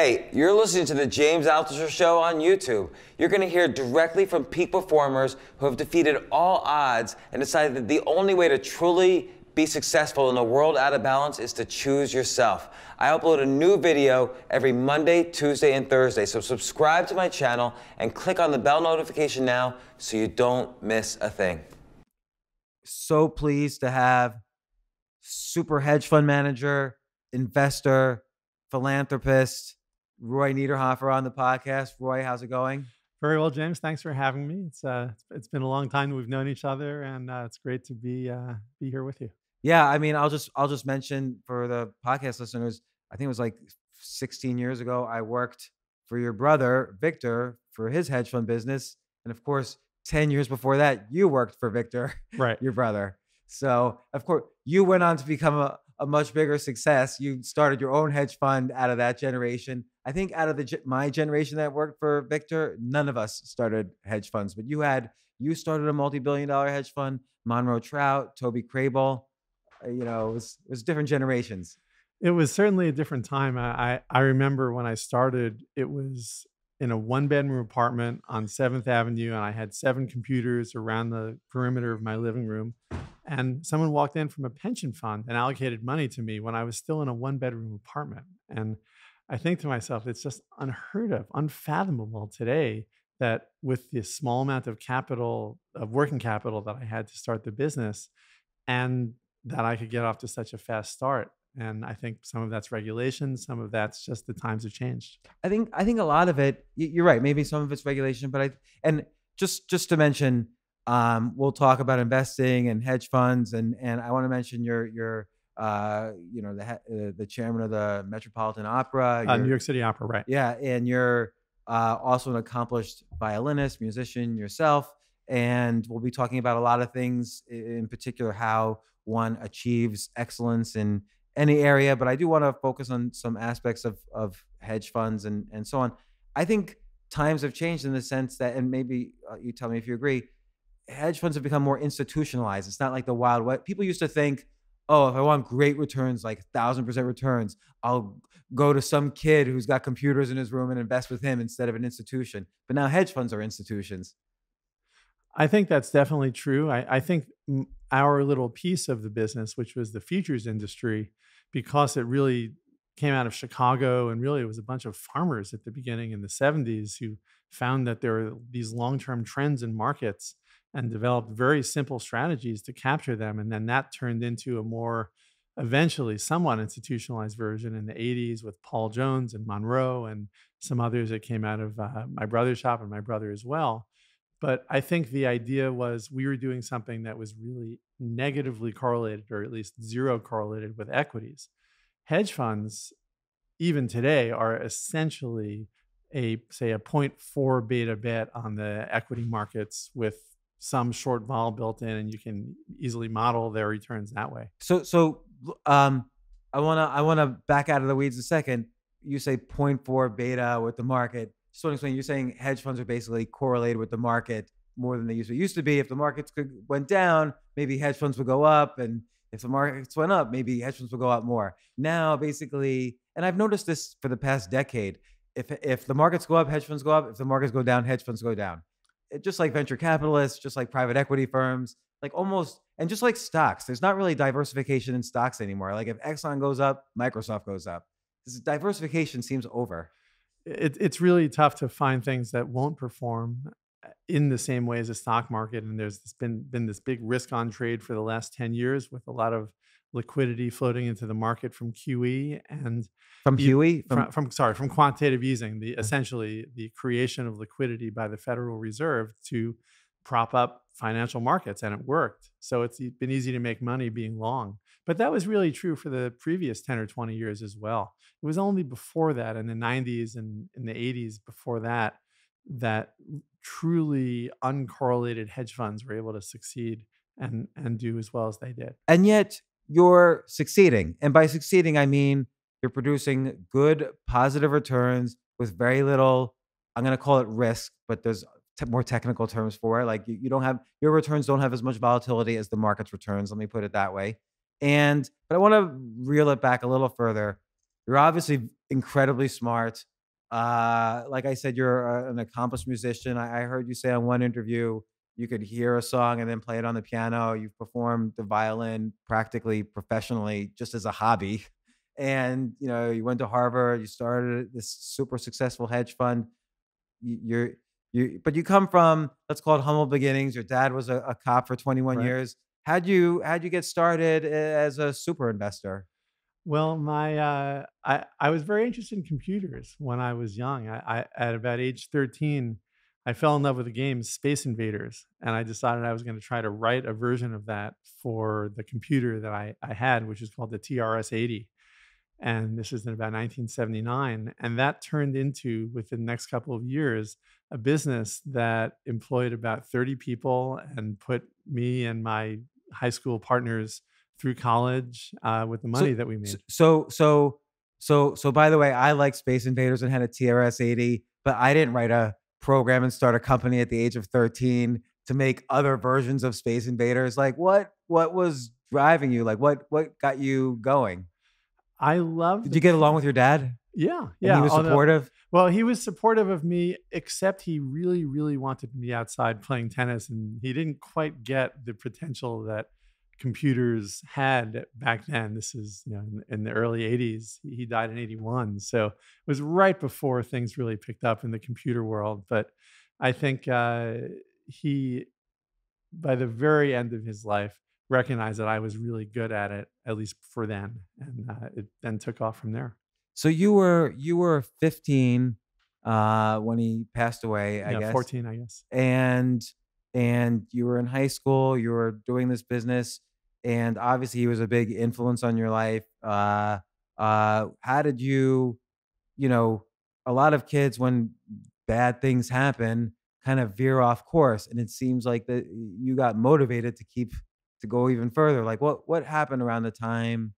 Hey, you're listening to the James Altucher Show on YouTube. You're going to hear directly from peak performers who have defeated all odds and decided that the only way to truly be successful in a world out of balance is to choose yourself. I upload a new video every Monday, Tuesday, and Thursday, so subscribe to my channel and click on the bell notification now so you don't miss a thing. So pleased to have super hedge fund manager, investor, philanthropist, Roy Niederhoffer on the podcast. Roy, how's it going? Very well, James. Thanks for having me. It's been a long time that we've known each other, and it's great to be here with you. Yeah, I mean, I'll just mention for the podcast listeners, I think it was like 16 years ago, I worked for your brother, Victor, for his hedge fund business. And of course, 10 years before that, you worked for Victor, right? Your brother. So of course, you went on to become a much bigger success. You started your own hedge fund out of that generation. I think out of my generation that worked for Victor, none of us started hedge funds, but you started a multi-billion-dollar hedge fund, Monroe Trout, Toby Crable. You know, it was different generations. It was certainly a different time. I remember when I started, it was in a one-bedroom apartment on 7th Avenue, and I had 7 computers around the perimeter of my living room. And someone walked in from a pension fund and allocated money to me when I was still in a one-bedroom apartment. And I think to myself, it's just unheard of, unfathomable today that with the small amount of capital, of working capital that I had to start the business, and that I could get off to such a fast start. And I think some of that's regulation, some of that's just the times have changed. I think a lot of it, you're right, maybe some of it's regulation, but just to mention, we'll talk about investing and hedge funds, and I want to mention your you know, the chairman of the Metropolitan Opera, New York City Opera, right? Yeah, and you're also an accomplished violinist, musician yourself, and we'll be talking about a lot of things, in particular how one achieves excellence in any area. But I do want to focus on some aspects of hedge funds and so on. I think times have changed in the sense that, and maybe you tell me if you agree, hedge funds have become more institutionalized. It's not like the Wild West. People used to think, oh, if I want great returns, like 1,000% returns, I'll go to some kid who's got computers in his room and invest with him instead of an institution. But now hedge funds are institutions. I think that's definitely true. I think our little piece of the business, which was the futures industry, because it really came out of Chicago, and really it was a bunch of farmers at the beginning in the 70s who found that there were these long-term trends in markets and developed very simple strategies to capture them. And then that turned into a more, eventually, somewhat institutionalized version in the 80s with Paul Jones and Monroe and some others that came out of my brother's shop and my brother as well. But I think the idea was we were doing something that was really negatively correlated, or at least zero correlated, with equities. Hedge funds, even today, are essentially a 0.4 beta bet on the equity markets with some short vol built in, and you can easily model their returns that way. So I wanna back out of the weeds a second. You say 0.4 beta with the market. Just want to explain. You're saying hedge funds are basically correlated with the market more than they used to be. If the markets went down, maybe hedge funds would go up, and if the markets went up, maybe hedge funds would go up more. Now, basically, and I've noticed this for the past decade. If the markets go up, hedge funds go up. If the markets go down, hedge funds go down. Just like venture capitalists, just like private equity firms, like almost, and just like stocks, there's not really diversification in stocks anymore. Like if Exxon goes up, Microsoft goes up. This diversification seems over. It's really tough to find things that won't perform in the same way as the stock market. And there's been this big risk on trade for the last 10 years with a lot of liquidity floating into the market from QE and from quantitative easing, essentially the creation of liquidity by the Federal Reserve to prop up financial markets, and it worked. So it's been easy to make money being long, but that was really true for the previous 10 or 20 years as well. It was only before that, in the 90s and in the 80s before that, that truly uncorrelated hedge funds were able to succeed and do as well as they did. And yet, you're succeeding. And by succeeding, I mean you're producing good, positive returns with very little, I'm going to call it risk, but there's more technical terms for it. Like you don't have, your returns don't have as much volatility as the market's returns. Let me put it that way. But I want to reel it back a little further. You're obviously incredibly smart. Like I said, you're an accomplished musician. I heard you say on one interview, you could hear a song and then play it on the piano. You've performed the violin practically professionally just as a hobby. And, you know, you went to Harvard, you started this super successful hedge fund. But you come from, let's call it humble beginnings. Your dad was a cop for 21 right. years. How'd you get started as a super investor? Well, I was very interested in computers when I was young. I at about age 13, I fell in love with the game Space Invaders, and I decided I was going to try to write a version of that for the computer that I had, which is called the TRS-80. And this is in about 1979. And that turned into, within the next couple of years, a business that employed about 30 people and put me and my high school partners through college with the money that we made. So by the way, I like Space Invaders and had a TRS-80, but I didn't write a program and start a company at the age of 13 to make other versions of Space Invaders. Like what was driving you? Like what got you going? I loved. Did you get along with your dad? Yeah. And he was supportive? Well, he was supportive of me, except he really, really wanted me outside playing tennis. And he didn't quite get the potential that computers had back then. This is, you know, in the early 80s. He died in 81. So it was right before things really picked up in the computer world. But I think he, by the very end of his life, recognized that I was really good at it, at least for then. And it then took off from there. So you were 15 when he passed away, I guess. 14, I guess. And you were in high school, you were doing this business, and obviously he was a big influence on your life. How did you, you know, a lot of kids, when bad things happen, kind of veer off course. And it seems like that you got motivated to go even further. Like what happened around the time,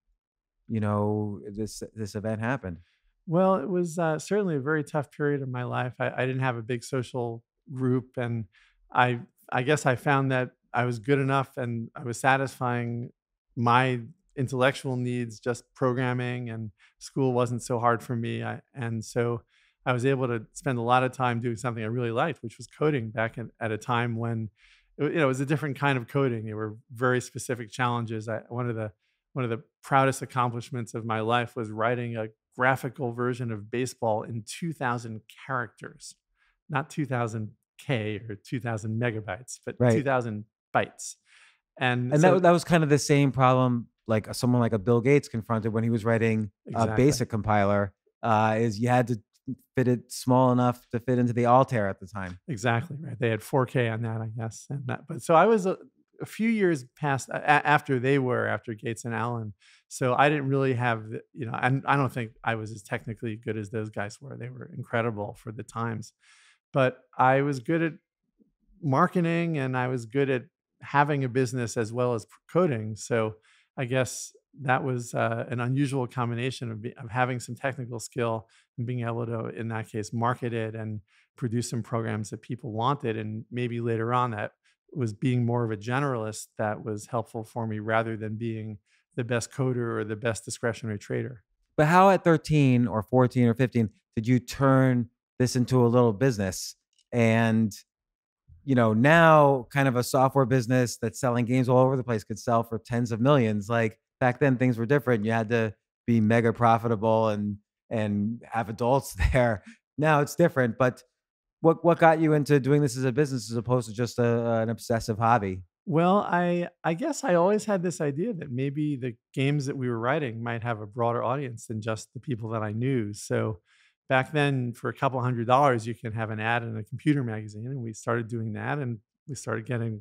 you know, this event happened? Well, it was certainly a very tough period of my life. I didn't have a big social group, and I guess I found that I was good enough and I was satisfying my intellectual needs, just programming, and school wasn't so hard for me. And so I was able to spend a lot of time doing something I really liked, which was coding back at a time when, you know, it was a different kind of coding. There were very specific challenges. One of the proudest accomplishments of my life was writing a graphical version of baseball in 2,000 characters, not 2,000K or 2,000 megabytes, but right. 2,000 bytes. And so, that was kind of the same problem like someone like a Bill Gates confronted when he was writing exactly. a BASIC compiler. Is you had to fit it small enough to fit into the Altair at the time. Exactly right. They had 4K on that, I guess. And that, but so I was a few years past after Gates and Allen. So I didn't really have, you know, and I don't think I was as technically good as those guys were. They were incredible for the times, but I was good at marketing and I was good at having a business as well as coding. So I guess that was an unusual combination of having some technical skill and being able to, in that case, market it and produce some programs that people wanted. And maybe later on, that was being more of a generalist that was helpful for me rather than being the best coder or the best discretionary trader. But how at 13 or 14 or 15 did you turn this into a little business? And, you know, now kind of a software business that's selling games all over the place could sell for tens of millions. Like, back then things were different. You had to be mega profitable and have adults there. Now it's different. But what got you into doing this as a business as opposed to just an obsessive hobby? Well, I guess I always had this idea that maybe the games that we were writing might have a broader audience than just the people that I knew. So back then, for a couple $100, you can have an ad in a computer magazine. And we started doing that, and we started getting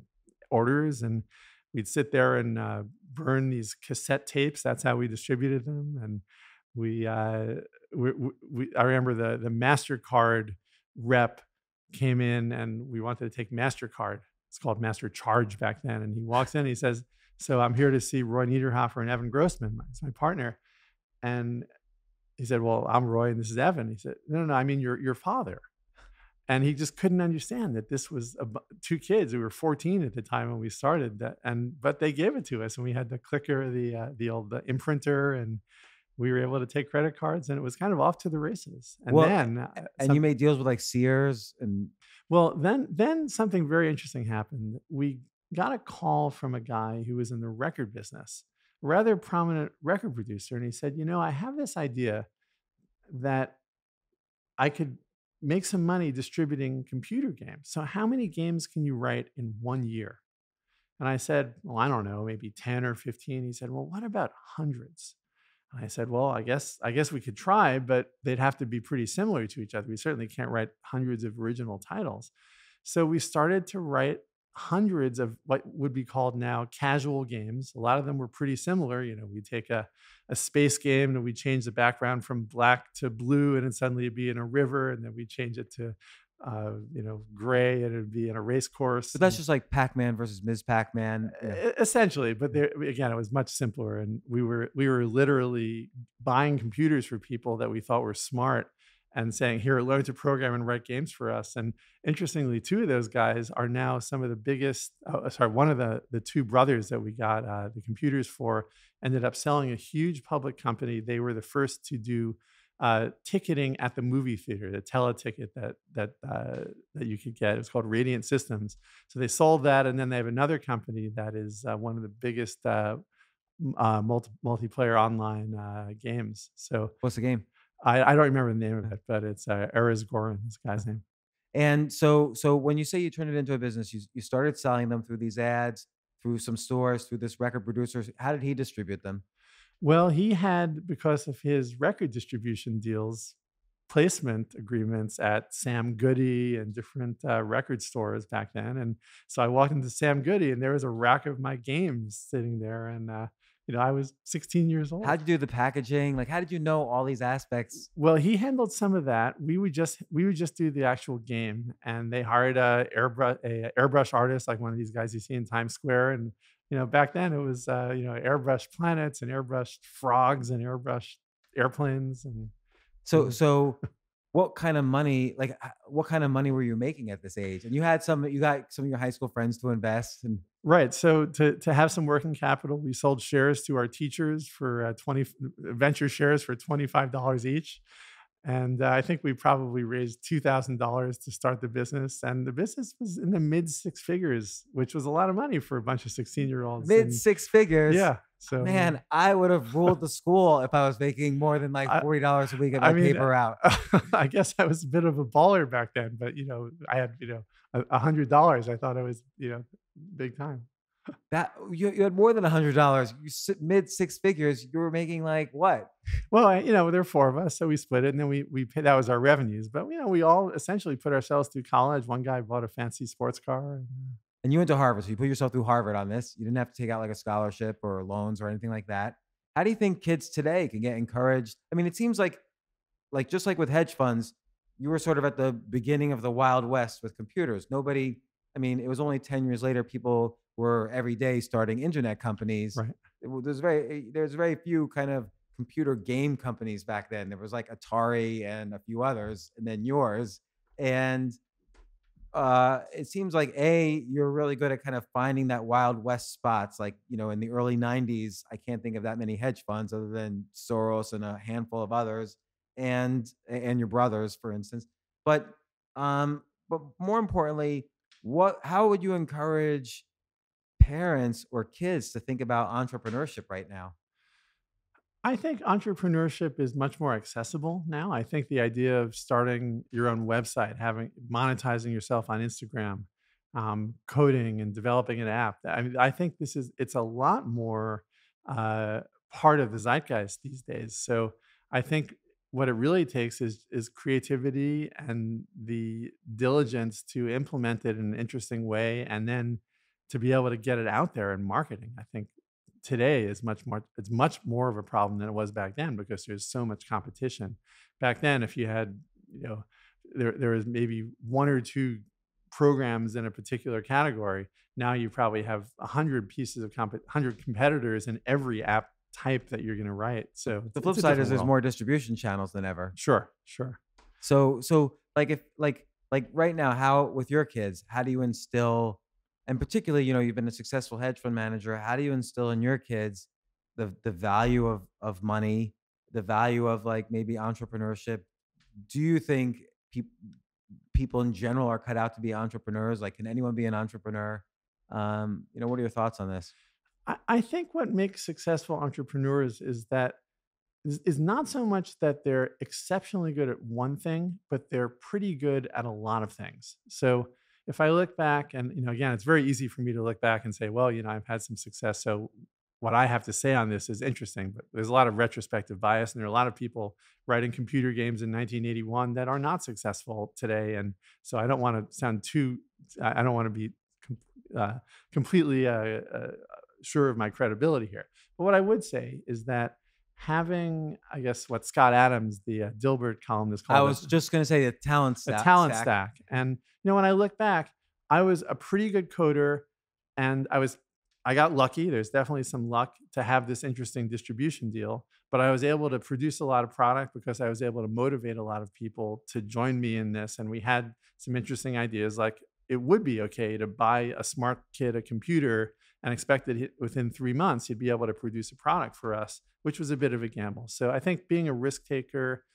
orders, and we'd sit there and burn these cassette tapes. That's how we distributed them. And I remember the MasterCard rep came in and we wanted to take MasterCard. It's called Master Charge back then. And he walks in and he says, "So I'm here to see Roy Niederhoffer and Evan Grossman. It's my partner." And he said, "Well, I'm Roy and this is Evan." He said, No, I mean your father." And he just couldn't understand that this was two kids. We were 14 at the time when we started that, but they gave it to us, and we had the clicker, the old imprinter, and we were able to take credit cards, and it was kind of off to the races. And well, then, and you made deals with like Sears and. Well, then something very interesting happened. We got a call from a guy who was in the record business, a rather prominent record producer. And he said, you know, I have this idea that I could make some money distributing computer games. So how many games can you write in 1 year? And I said, well, I don't know, maybe 10 or 15. He said, well, what about hundreds? And I said, well, I guess we could try, but they'd have to be pretty similar to each other. We certainly can't write hundreds of original titles. So we started to write hundreds of what would be called now casual games. A lot of them were pretty similar. You know, we take a space game and we change the background from black to blue, and it suddenly it'd be in a river, and then we change it to you know, gray, and it'd be in a race course. But that's just like Pac-Man versus Ms. Pac-Man, yeah. Essentially. But there, again, it was much simpler, and we were literally buying computers for people that we thought were smart and saying, here, learn to program and write games for us. And interestingly, two of those guys are now some of the biggest, one of the two brothers that we got the computers for ended up selling a huge public company. They were the first to do ticketing at the movie theater, the teleticket that you could get. It was called Radiant Systems. So they sold that, and then they have another company that is one of the biggest multiplayer online games. So what's the game? I don't remember the name of it, but it's Erez Gorin, this guy's name. And so when you say you turned it into a business, you started selling them through these ads, through some stores, through this record producer. How did he distribute them? Well, he had, because of his record distribution deals, placement agreements at Sam Goody and different record stores back then. And so I walked into Sam Goody, and there was a rack of my games sitting there, and you know, I was 16 years old. How did you do the packaging? Like, how did you know all these aspects? Well, he handled some of that. We would just do the actual game, and they hired an airbrush artist, like one of these guys you see in Times Square. And you know, back then it was you know, airbrushed planets and airbrushed frogs and airbrushed airplanes. And so what kind of money? Like, what kind of money were you making at this age? And you got some of your high school friends to invest, and right. So to have some working capital, we sold shares to our teachers for venture shares for $25 each, and I think we probably raised $2,000 to start the business. And the business was in the mid six figures, which was a lot of money for a bunch of 16-year-olds. Mid six figures, yeah. So, man, I would have ruled the school if I was making more than like $40 a week at my paper route. I guess I was a bit of a baller back then, but you know, I had, you know, $100. I thought I was, you know, big time. That you had more than $100. You mid six figures. You were making like what? Well, you know, there were four of us, so we split it, and then we paid. That was our revenues. But you know, we all essentially put ourselves through college. One guy bought a fancy sports car. And you went to Harvard, so you put yourself through Harvard on this. You didn't have to take out like a scholarship or loans or anything like that. How do you think kids today can get encouraged? I mean, it seems like just like with hedge funds, you were sort of at the beginning of the Wild West with computers. I mean, it was only 10 years later people were every day starting internet companies. Right. There's very few kind of computer game companies back then. There was like Atari and a few others, and then yours. And it seems like you're really good at kind of finding that Wild West spots. Like, you know, in the early 90s, I can't think of that many hedge funds other than Soros and a handful of others, and your brothers, for instance. But more importantly, how would you encourage parents or kids to think about entrepreneurship right now? I think entrepreneurship is much more accessible now. I think the idea of starting your own website, monetizing yourself on Instagram, coding and developing an app. I mean, I think it's a lot more part of the zeitgeist these days. So I think what it really takes is creativity and the diligence to implement it in an interesting way, and then to be able to get it out there in marketing. I think today is much more of a problem than it was back then, because there's so much competition. Back then, if you had, you know, there was maybe one or two programs in a particular category. Now you probably have 100 pieces of 100 competitors in every app type that you're going to write. So the flip side is there's more distribution channels than ever. Sure. So like right now, how with your kids, how do you instill? And particularly, you know, you've been a successful hedge fund manager. How do you instill in your kids the value of money, the value of like maybe entrepreneurship? Do you think people in general are cut out to be entrepreneurs? Like, can anyone be an entrepreneur? You know, what are your thoughts on this? I think what makes successful entrepreneurs is that is not so much that they're exceptionally good at one thing, but they're pretty good at a lot of things. So if I look back and, you know, again, it's very easy for me to look back and say, well, you know, I've had some success, so what I have to say on this is interesting, but there's a lot of retrospective bias, and there are a lot of people writing computer games in 1981 that are not successful today. And so I don't want to sound too, I don't want to be completely sure of my credibility here. But what I would say is that having, I guess, what Scott Adams, the Dilbert columnist called it. I was just going to say the talent stack. The talent stack. And, you know, when I look back, I was a pretty good coder, and I got lucky. There's definitely some luck to have this interesting distribution deal, but I was able to produce a lot of product because I was able to motivate a lot of people to join me in this. And we had some interesting ideas, like it would be okay to buy a smart kid a computer and expect that within 3 months he'd be able to produce a product for us, which was a bit of a gamble. So I think being a risk taker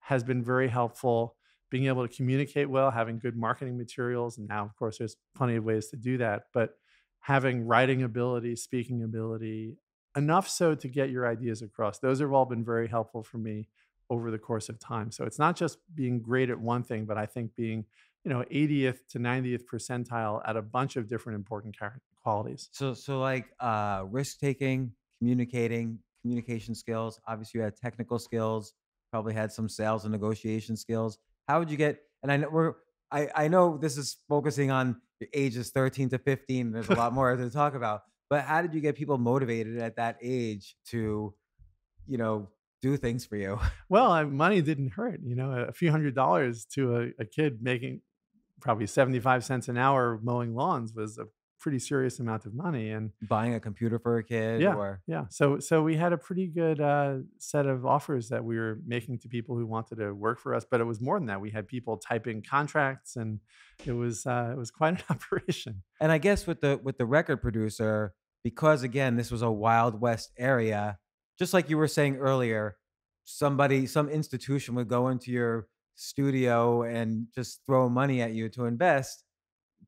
has been very helpful. Being able to communicate well, having good marketing materials, and now, of course, there's plenty of ways to do that, but having writing ability, speaking ability, enough so to get your ideas across. Those have all been very helpful for me over the course of time. So it's not just being great at one thing, but I think being, you know, 80th to 90th percentile at a bunch of different important qualities. So like risk-taking, communication skills, obviously you had technical skills, probably had some sales and negotiation skills. How would you get, and I know I know this is focusing on the ages 13 to 15. There's a lot more to talk about, but how did you get people motivated at that age to, you know, do things for you? Well, money didn't hurt. You know, a few $100s to a kid making probably 75 cents an hour mowing lawns was a pretty serious amount of money. And buying a computer for a kid. Yeah, or... yeah. So we had a pretty good set of offers that we were making to people who wanted to work for us. But it was more than that. We had people typing contracts, and it was quite an operation. And I guess with the record producer, because again, this was a Wild West area, just like you were saying earlier, some institution would go into your studio and just throw money at you to invest.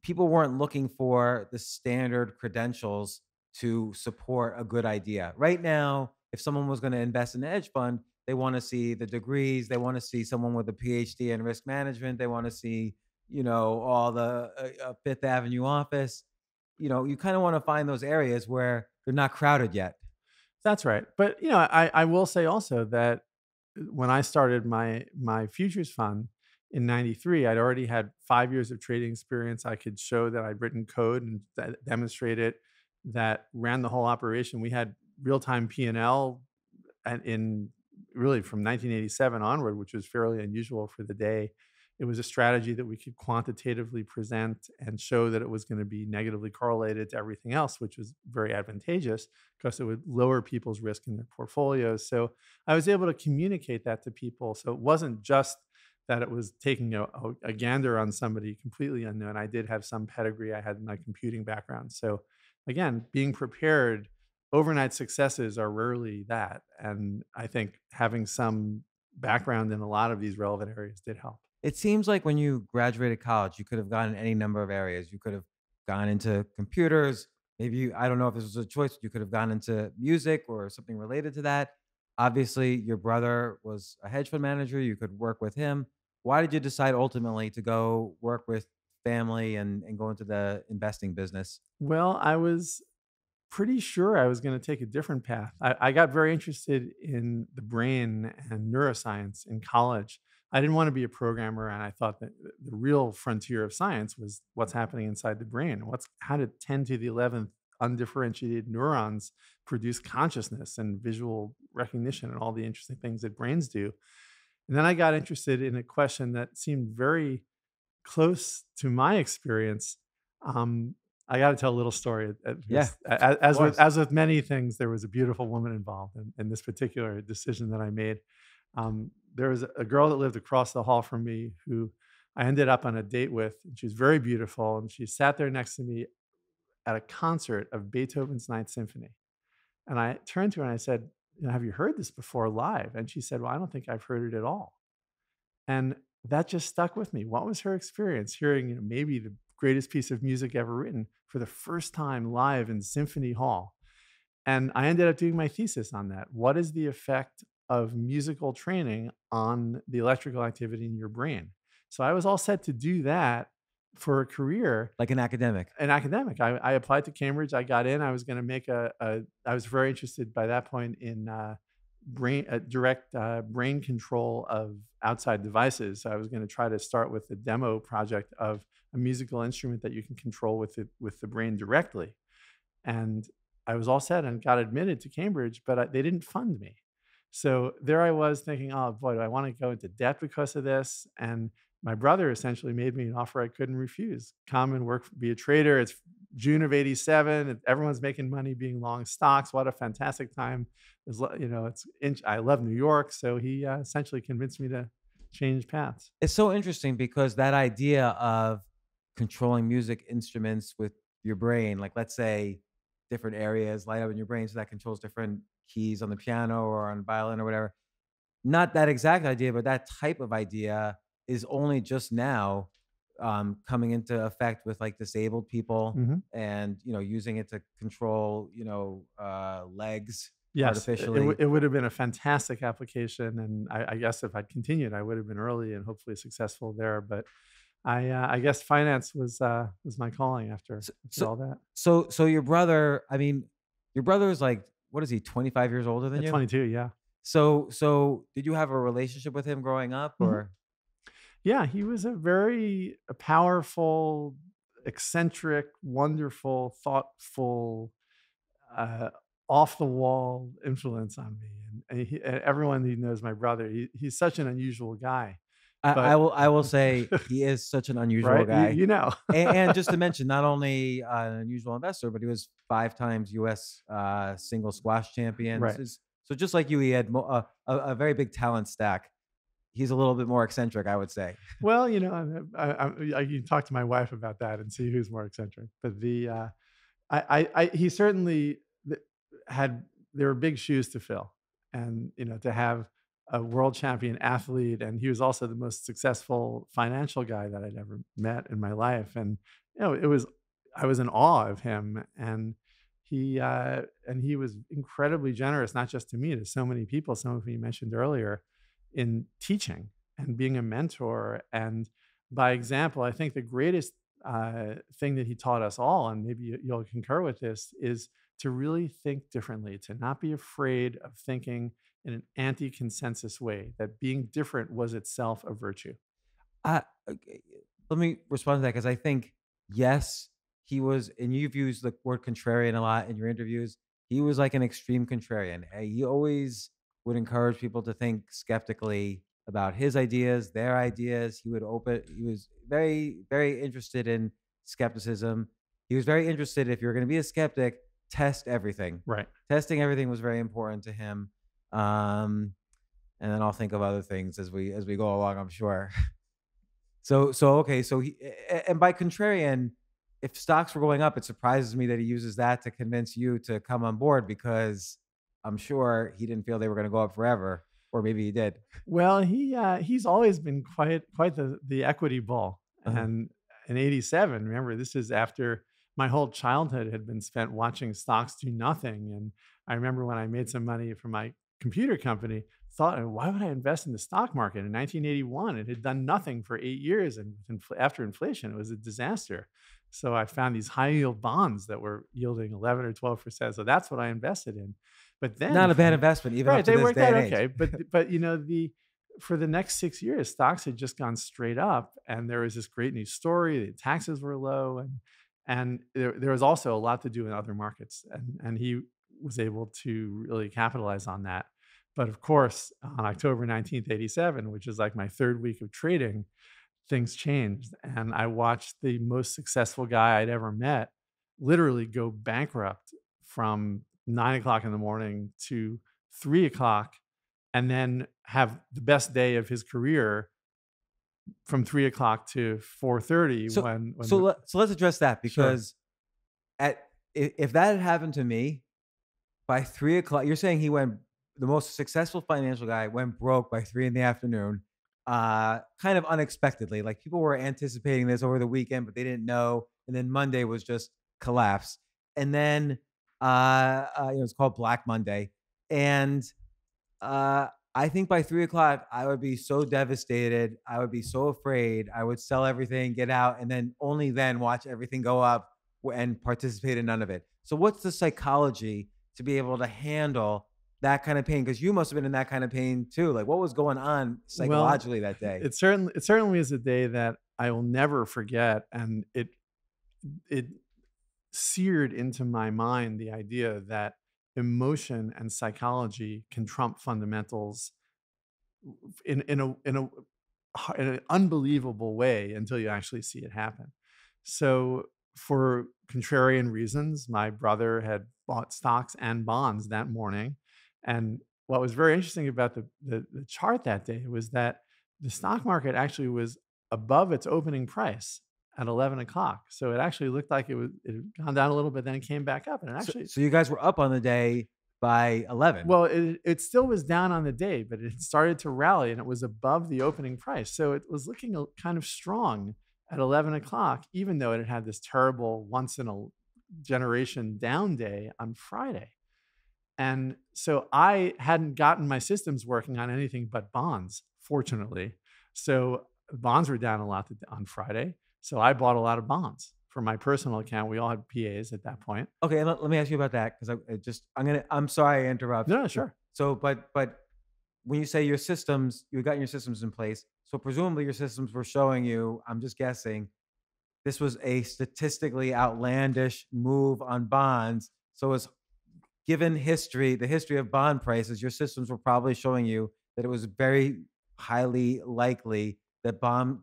People weren't looking for the standard credentials to support a good idea. Right now, if someone was going to invest in an hedge fund, they want to see the degrees. They want to see someone with a PhD in risk management. They want to see, you know, all the Fifth Avenue office. You know, you kind of want to find those areas where they're not crowded yet. That's right. But, you know, I will say also that when I started my futures fund, in 93, I'd already had 5 years of trading experience. I could show that I'd written code and demonstrate it, that ran the whole operation. We had real-time P&L in really from 1987 onward, which was fairly unusual for the day. It was a strategy that we could quantitatively present and show that it was going to be negatively correlated to everything else, which was very advantageous because it would lower people's risk in their portfolios. So I was able to communicate that to people. So it wasn't just that it was taking a gander on somebody completely unknown. I did have some pedigree. I had my computing background. So again, being prepared, overnight successes are rarely that. And I think having some background in a lot of these relevant areas did help. It seems like when you graduated college, you could have gone in any number of areas. You could have gone into computers. Maybe, I don't know if this was a choice, you could have gone into music or something related to that. Obviously, your brother was a hedge fund manager. You could work with him. Why did you decide ultimately to go work with family and go into the investing business? Well, I was pretty sure I was going to take a different path. I got very interested in the brain and neuroscience in college. I didn't want to be a programmer, and I thought that the real frontier of science was what's happening inside the brain. How did 10 to the 11th undifferentiated neurons produce consciousness and visual recognition and all the interesting things that brains do. And then I got interested in a question that seemed very close to my experience. I got to tell a little story. Yeah, as with many things, there was a beautiful woman involved in this particular decision that I made. There was a girl that lived across the hall from me who I ended up on a date with. She was very beautiful, and she sat there next to me at a concert of Beethoven's Ninth Symphony. And I turned to her and I said, have you heard this before live? And she said, well, I don't think I've heard it at all. And that just stuck with me. What was her experience hearing, you know, maybe the greatest piece of music ever written for the first time live in Symphony Hall? And I ended up doing my thesis on that. What is the effect of musical training on the electrical activity in your brain? So I was all set to do that for a career. Like an academic. An academic. I applied to Cambridge. I got in. I was going to make I was very interested by that point in direct brain control of outside devices. So I was going to try to start with the demo project of a musical instrument that you can control with the brain directly. And I was all set and got admitted to Cambridge, but they didn't fund me. So there I was thinking, oh boy, do I want to go into debt because of this? And my brother essentially made me an offer I couldn't refuse. Come and work, be a trader. It's June of '87. Everyone's making money being long stocks. What a fantastic time. You know, I love New York. So he essentially convinced me to change paths. It's so interesting because that idea of controlling music instruments with your brain, like let's say different areas light up in your brain, so that controls different keys on the piano or on violin or whatever. Not that exact idea, but that type of idea is only just now coming into effect with like disabled people, mm-hmm. and, you know, using it to control, you know, legs. Yes, artificially. It would have been a fantastic application. And I guess if I'd continued, I would have been early and hopefully successful there. But I guess finance was my calling after all that. So your brother, I mean, your brother is like, what is he, 25 years older than you? 22, yeah. So did you have a relationship with him growing up, or? Mm-hmm. Yeah, he was a very powerful, eccentric, wonderful, thoughtful, off-the-wall influence on me. And everyone who knows my brother, he's such an unusual guy. I will say he is such an unusual right? guy. You know. and just to mention, not only an unusual investor, but he was 5 times U.S. Single squash champion. Right. So just like you, he had a very big talent stack. He's a little bit more eccentric, I would say. Well, you know, I can talk to my wife about that and see who's more eccentric. But he certainly had, there were big shoes to fill. And, you know, to have a world champion athlete, and he was also the most successful financial guy that I'd ever met in my life. And, you know, I was in awe of him. And he was incredibly generous, not just to me, to so many people, some of whom you mentioned earlier, in teaching and being a mentor. And by example, I think the greatest thing that he taught us all, and maybe you'll concur with this, is to really think differently, to not be afraid of thinking in an anti-consensus way, that being different was itself a virtue. Let me respond to that, because I think, yes, he was, and you've used the word contrarian a lot in your interviews, he was like an extreme contrarian. He always would encourage people to think skeptically about his ideas, their ideas. He was very, very interested in skepticism. He was very interested, if you're going to be a skeptic, test everything. Right. Testing everything was very important to him. And then I'll think of other things as we go along, I'm sure. So okay. So and by contrarian, if stocks were going up, it surprises me that he uses that to convince you to come on board, because I'm sure he didn't feel they were going to go up forever, or maybe he did. Well, he's always been quite the equity bull. Uh-huh. And in '87, remember, this is after my whole childhood had been spent watching stocks do nothing. And I remember when I made some money from my computer company, thought, why would I invest in the stock market? In 1981, it had done nothing for 8 years, and after inflation, it was a disaster. So I found these high yield bonds that were yielding 11 or 12%. So that's what I invested in. But then, not a bad investment, even right, up to this day and age. Okay, but you know, for the next 6 years, stocks had just gone straight up, and there was this great news story. The taxes were low, and there was also a lot to do in other markets, and he was able to really capitalize on that. But of course, on October 19th, '87, which is like my third week of trading, things changed, and I watched the most successful guy I'd ever met literally go bankrupt from 9 o'clock in the morning to 3 o'clock, and then have the best day of his career from 3 o'clock to 4:30. So let's address that, because sure. If that had happened to me by 3 o'clock, you're saying he went the most successful financial guy went broke by 3 p.m, kind of unexpectedly. Like, people were anticipating this over the weekend, but they didn't know. And then Monday was just collapse. And then, you know, it's called Black Monday. And I think by 3 o'clock, I would be so devastated. I would be so afraid. I would sell everything, get out, and then only then watch everything go up and participate in none of it. So what's the psychology to be able to handle that kind of pain? Because you must have been in that kind of pain too. Like, what was going on psychologically that day? It certainly is a day that I will never forget. And it seared into my mind the idea that emotion and psychology can trump fundamentals in an unbelievable way until you actually see it happen. So for contrarian reasons, my brother had bought stocks and bonds that morning. And what was very interesting about the chart that day was that the stock market actually was above its opening price at 11 o'clock. So it actually looked like it had gone down a little bit, then it came back up. And it actually— So you guys were up on the day by 11. Well, it still was down on the day, but it started to rally and it was above the opening price. So it was looking kind of strong at 11 o'clock, even though it had this terrible once in a generation down day on Friday. And so I hadn't gotten my systems working on anything but bonds, fortunately. So bonds were down a lot on Friday. So I bought a lot of bonds for my personal account. We all had PAs at that point. Okay, and let me ask you about that, because I'm sorry I interrupt. No, sure. So, but when you say your systems, you had gotten your systems in place. So presumably your systems were showing you, I'm just guessing, this was a statistically outlandish move on bonds. So it's given history, the history of bond prices, your systems were probably showing you that it was very highly likely that bonds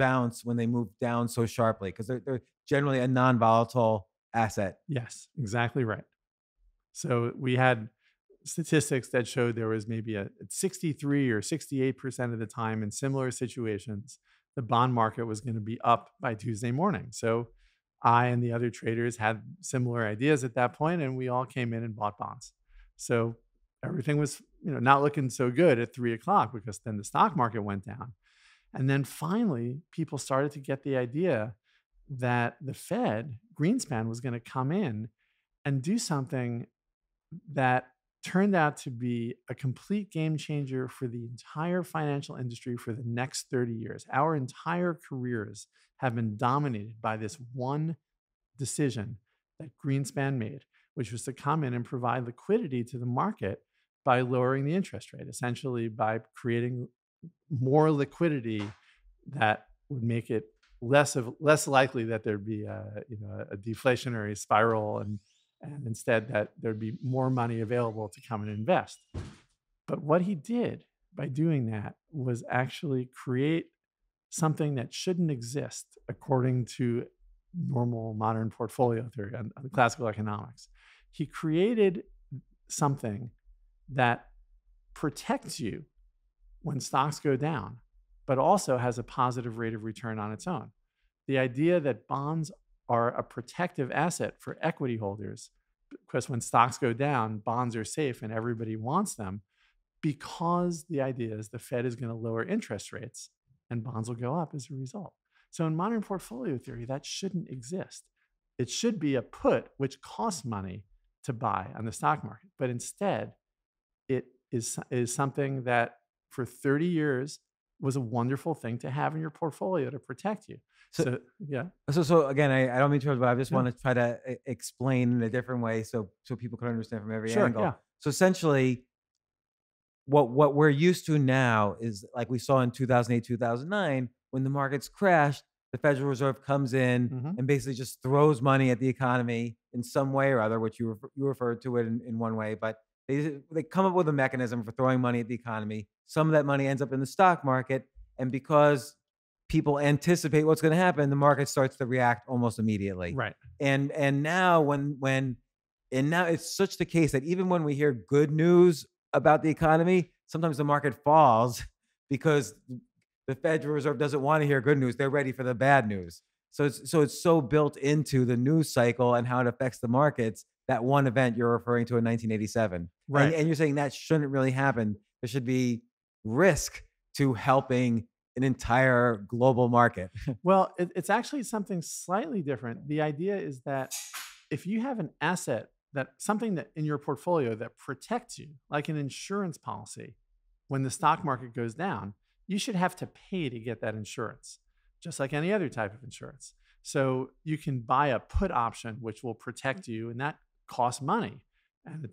bounce when they move down so sharply, because they're generally a non-volatile asset. Yes, exactly right. So we had statistics that showed there was maybe a 63 or 68% of the time in similar situations, the bond market was going to be up by Tuesday morning. So I and the other traders had similar ideas at that point, and we all came in and bought bonds. So everything was, you know, not looking so good at 3 o'clock, because then the stock market went down. And then finally, people started to get the idea that the Fed, Greenspan, was going to come in and do something that turned out to be a complete game changer for the entire financial industry for the next 30 years. Our entire careers have been dominated by this one decision that Greenspan made, which was to come in and provide liquidity to the market by lowering the interest rate, essentially by creating more liquidity that would make it less likely that there'd be a deflationary spiral, and instead that there'd be more money available to come and invest. But what he did by doing that was actually create something that shouldn't exist according to normal modern portfolio theory and classical economics. He created something that protects you when stocks go down, but also has a positive rate of return on its own. The idea that bonds are a protective asset for equity holders, because when stocks go down, bonds are safe and everybody wants them, because the idea is the Fed is going to lower interest rates and bonds will go up as a result. So in modern portfolio theory, that shouldn't exist. It should be a put, which costs money to buy on the stock market. But instead, it is something that for 30 years was a wonderful thing to have in your portfolio to protect you. So yeah. So again, I don't mean to, but I just want to try to explain in a different way so people can understand from every angle. Yeah. So essentially, what we're used to now is, like we saw in 2008, 2009, when the markets crashed, the Federal Reserve comes in and basically just throws money at the economy in some way or other, which you referred to it in one way, but they come up with a mechanism for throwing money at the economy. Some of that money ends up in the stock market. And because people anticipate what's going to happen, the market starts to react almost immediately. Right. And now now it's such the case that even when we hear good news about the economy, sometimes the market falls because the Federal Reserve doesn't want to hear good news. They're ready for the bad news. So it's built into the news cycle and how it affects the markets. That one event you're referring to in 1987, right? And you're saying that shouldn't really happen. There should be risk to helping an entire global market. Well, it's actually something slightly different. The idea is that if you have an asset, that something that in your portfolio that protects you, like an insurance policy, when the stock market goes down, you should have to pay to get that insurance, just like any other type of insurance. So you can buy a put option, which will protect you, and that costs money. And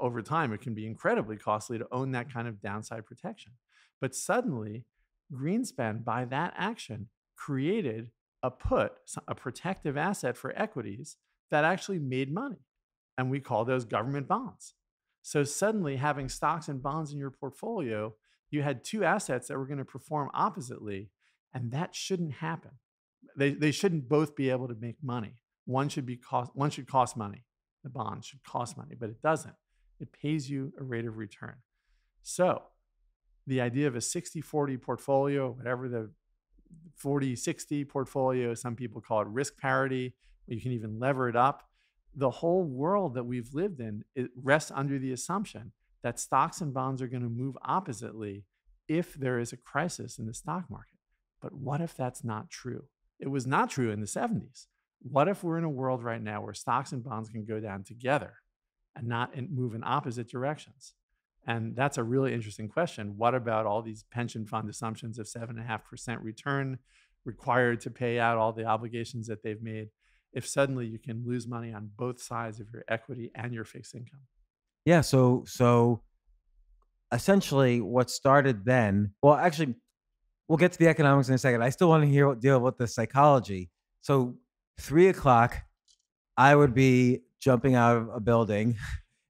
over time, it can be incredibly costly to own that kind of downside protection. But suddenly, Greenspan, by that action, created a put, a protective asset for equities that actually made money. And we call those government bonds. So suddenly, having stocks and bonds in your portfolio, you had two assets that were going to perform oppositely, and that shouldn't happen. They shouldn't both be able to make money. One should cost money. The bond should cost money, but it doesn't. It pays you a rate of return. So the idea of a 60-40 portfolio, whatever the 40-60 portfolio, some people call it risk parity, you can even lever it up. The whole world that we've lived in, it rests under the assumption that stocks and bonds are going to move oppositely if there is a crisis in the stock market. But what if that's not true? It was not true in the 70s. What if we're in a world right now where stocks and bonds can go down together and not move in opposite directions? And that's a really interesting question. What about all these pension fund assumptions of 7.5% return required to pay out all the obligations that they've made? If suddenly you can lose money on both sides of your equity and your fixed income. Yeah. So essentially what started then, well, actually, we'll get to the economics in a second. I still want to deal with the psychology. So 3 o'clock, I would be jumping out of a building.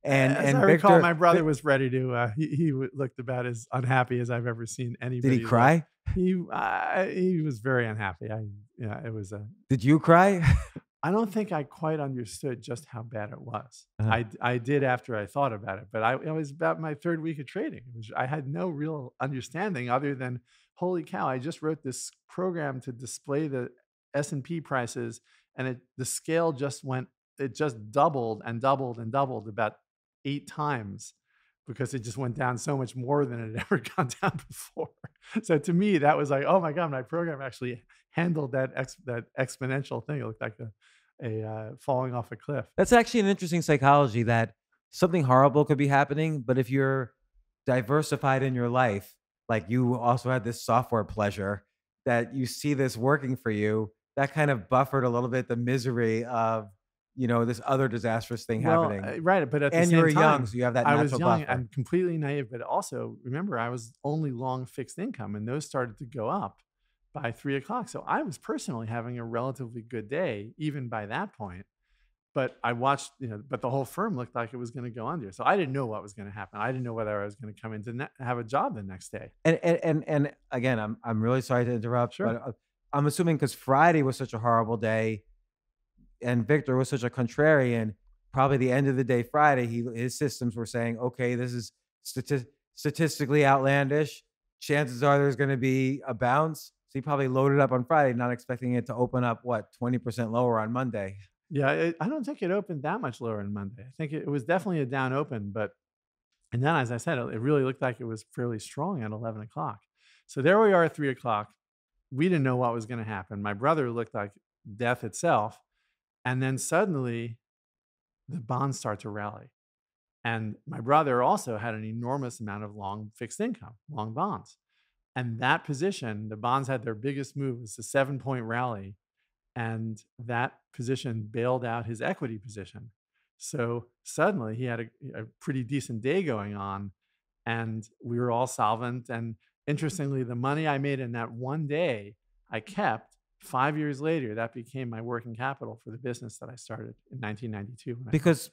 And I recall, my brother was ready to, he looked about as unhappy as I've ever seen anybody. Did he cry? He was very unhappy. It was a... Did you cry? I don't think I quite understood just how bad it was. Uh-huh. I did after I thought about it, but it was about my third week of trading. I had no real understanding other than, holy cow, I just wrote this program to display the S&P prices, and the scale just went, it just doubled and doubled and doubled about 8 times because it just went down so much more than it had ever gone down before. So to me, that was like, oh my God, my program actually handled that exponential thing. It looked like a falling off a cliff. That's actually an interesting psychology, that something horrible could be happening, but if you're diversified in your life, like you also had this software pleasure that you see this working for you, that kind of buffered a little bit the misery of, this other disastrous thing happening. Right. But at the same time, and you were young, so you have that natural buffer. I was young and completely naive, but also remember, I was only long fixed income, and those started to go up by 3 o'clock. So I was personally having a relatively good day, even by that point. But I watched, but the whole firm looked like it was going to go under. So I didn't know what was going to happen. I didn't know whether I was going to come in to have a job the next day. And again, I'm really sorry to interrupt. Sure. But I'm assuming because Friday was such a horrible day, and Victor was such a contrarian, probably the end of the day Friday, his systems were saying, okay, this is statistically outlandish. Chances are there's going to be a bounce. So he probably loaded up on Friday, not expecting it to open up, 20% lower on Monday. Yeah, I don't think it opened that much lower on Monday. I think it was definitely a down open, and then, as I said, it really looked like it was fairly strong at 11 o'clock. So there we are at 3 o'clock. We didn't know what was going to happen. My brother looked like death itself. And then suddenly the bonds start to rally. And my brother also had an enormous amount of long fixed income, long bonds. And that position, the bonds had their biggest move. It was a 7-point rally. And that position bailed out his equity position. So suddenly he had a pretty decent day going on, and we were all solvent. And interestingly, the money I made in that one day, I kept. 5 years later, that became my working capital for the business that I started in 1992.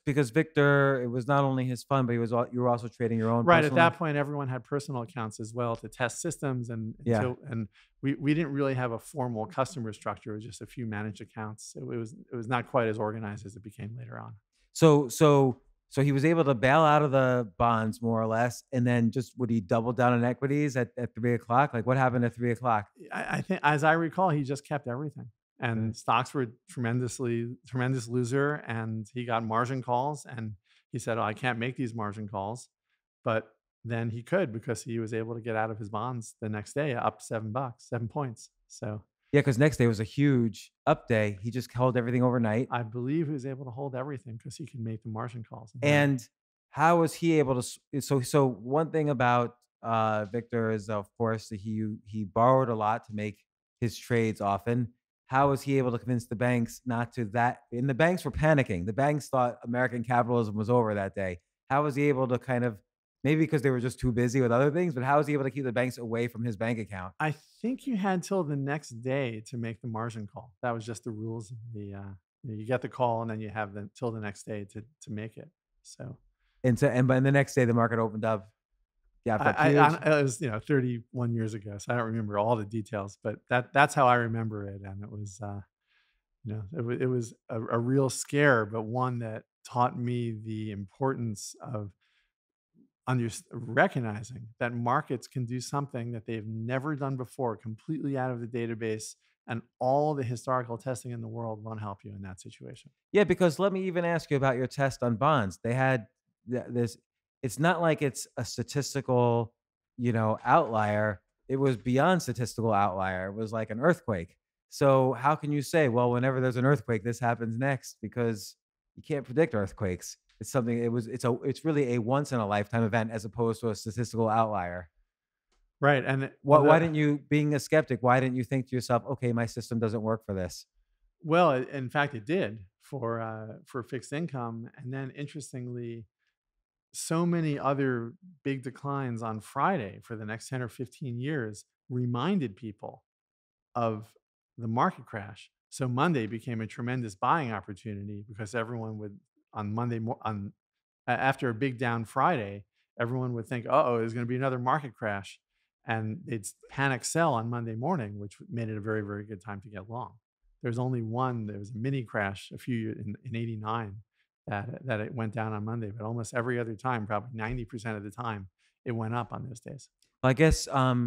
Because Victor, it was not only his fund, but you were also trading your own. Right. Personal. At that point, everyone had personal accounts as well to test systems. And we didn't really have a formal customer structure. It was just a few managed accounts. It was not quite as organized as it became later on. So he was able to bail out of the bonds more or less, and then would he double down on equities at 3 o'clock? Like, what happened at 3 o'clock? I think, as I recall, he just kept everything. And stocks were tremendous loser. And he got margin calls and he said, oh, I can't make these margin calls. But then he could, because he was able to get out of his bonds the next day up $7, 7 points. So yeah, because next day was a huge up day. He just held everything overnight. I believe he was able to hold everything because he could make the margin calls. And how was he able to? So one thing about Victor is, of course, that he borrowed a lot to make his trades often. How was he able to convince the banks not to that? And the banks were panicking. The banks thought American capitalism was over that day. How was he able to kind of, maybe because they were just too busy with other things, but how was he able to keep the banks away from his bank account? I think you had till the next day to make the margin call. That was just the rules of the, you get the call and then you have the, till the next day to make it. So, and by the next day, the market opened up. Yeah, it was 31 years ago, so I don't remember all the details, but that's how I remember it, and it was it was a real scare, but one that taught me the importance of recognizing that markets can do something that they've never done before, completely out of the database, and all the historical testing in the world won't help you in that situation. Yeah, because let me even ask you about your test on bonds. They had this. It's not like it's a statistical, outlier. It was beyond statistical outlier. It was like an earthquake. So how can you say, well, whenever there's an earthquake, this happens next? Because you can't predict earthquakes. It's something. It's really a once in a lifetime event as opposed to a statistical outlier. Right. And why didn't you, being a skeptic, why didn't you think to yourself, okay, my system doesn't work for this? Well, in fact, it did for fixed income, and then interestingly, so many other big declines on Friday for the next 10 or 15 years reminded people of the market crash. So Monday became a tremendous buying opportunity because everyone would, after a big down Friday, everyone would think, uh-oh, there's going to be another market crash. And they'd panic sell on Monday morning, which made it a very, very good time to get long. There's only one, there was a mini crash a few years in 89. That it went down on Monday, but almost every other time, probably 90% of the time, it went up on those days. Well, I guess, what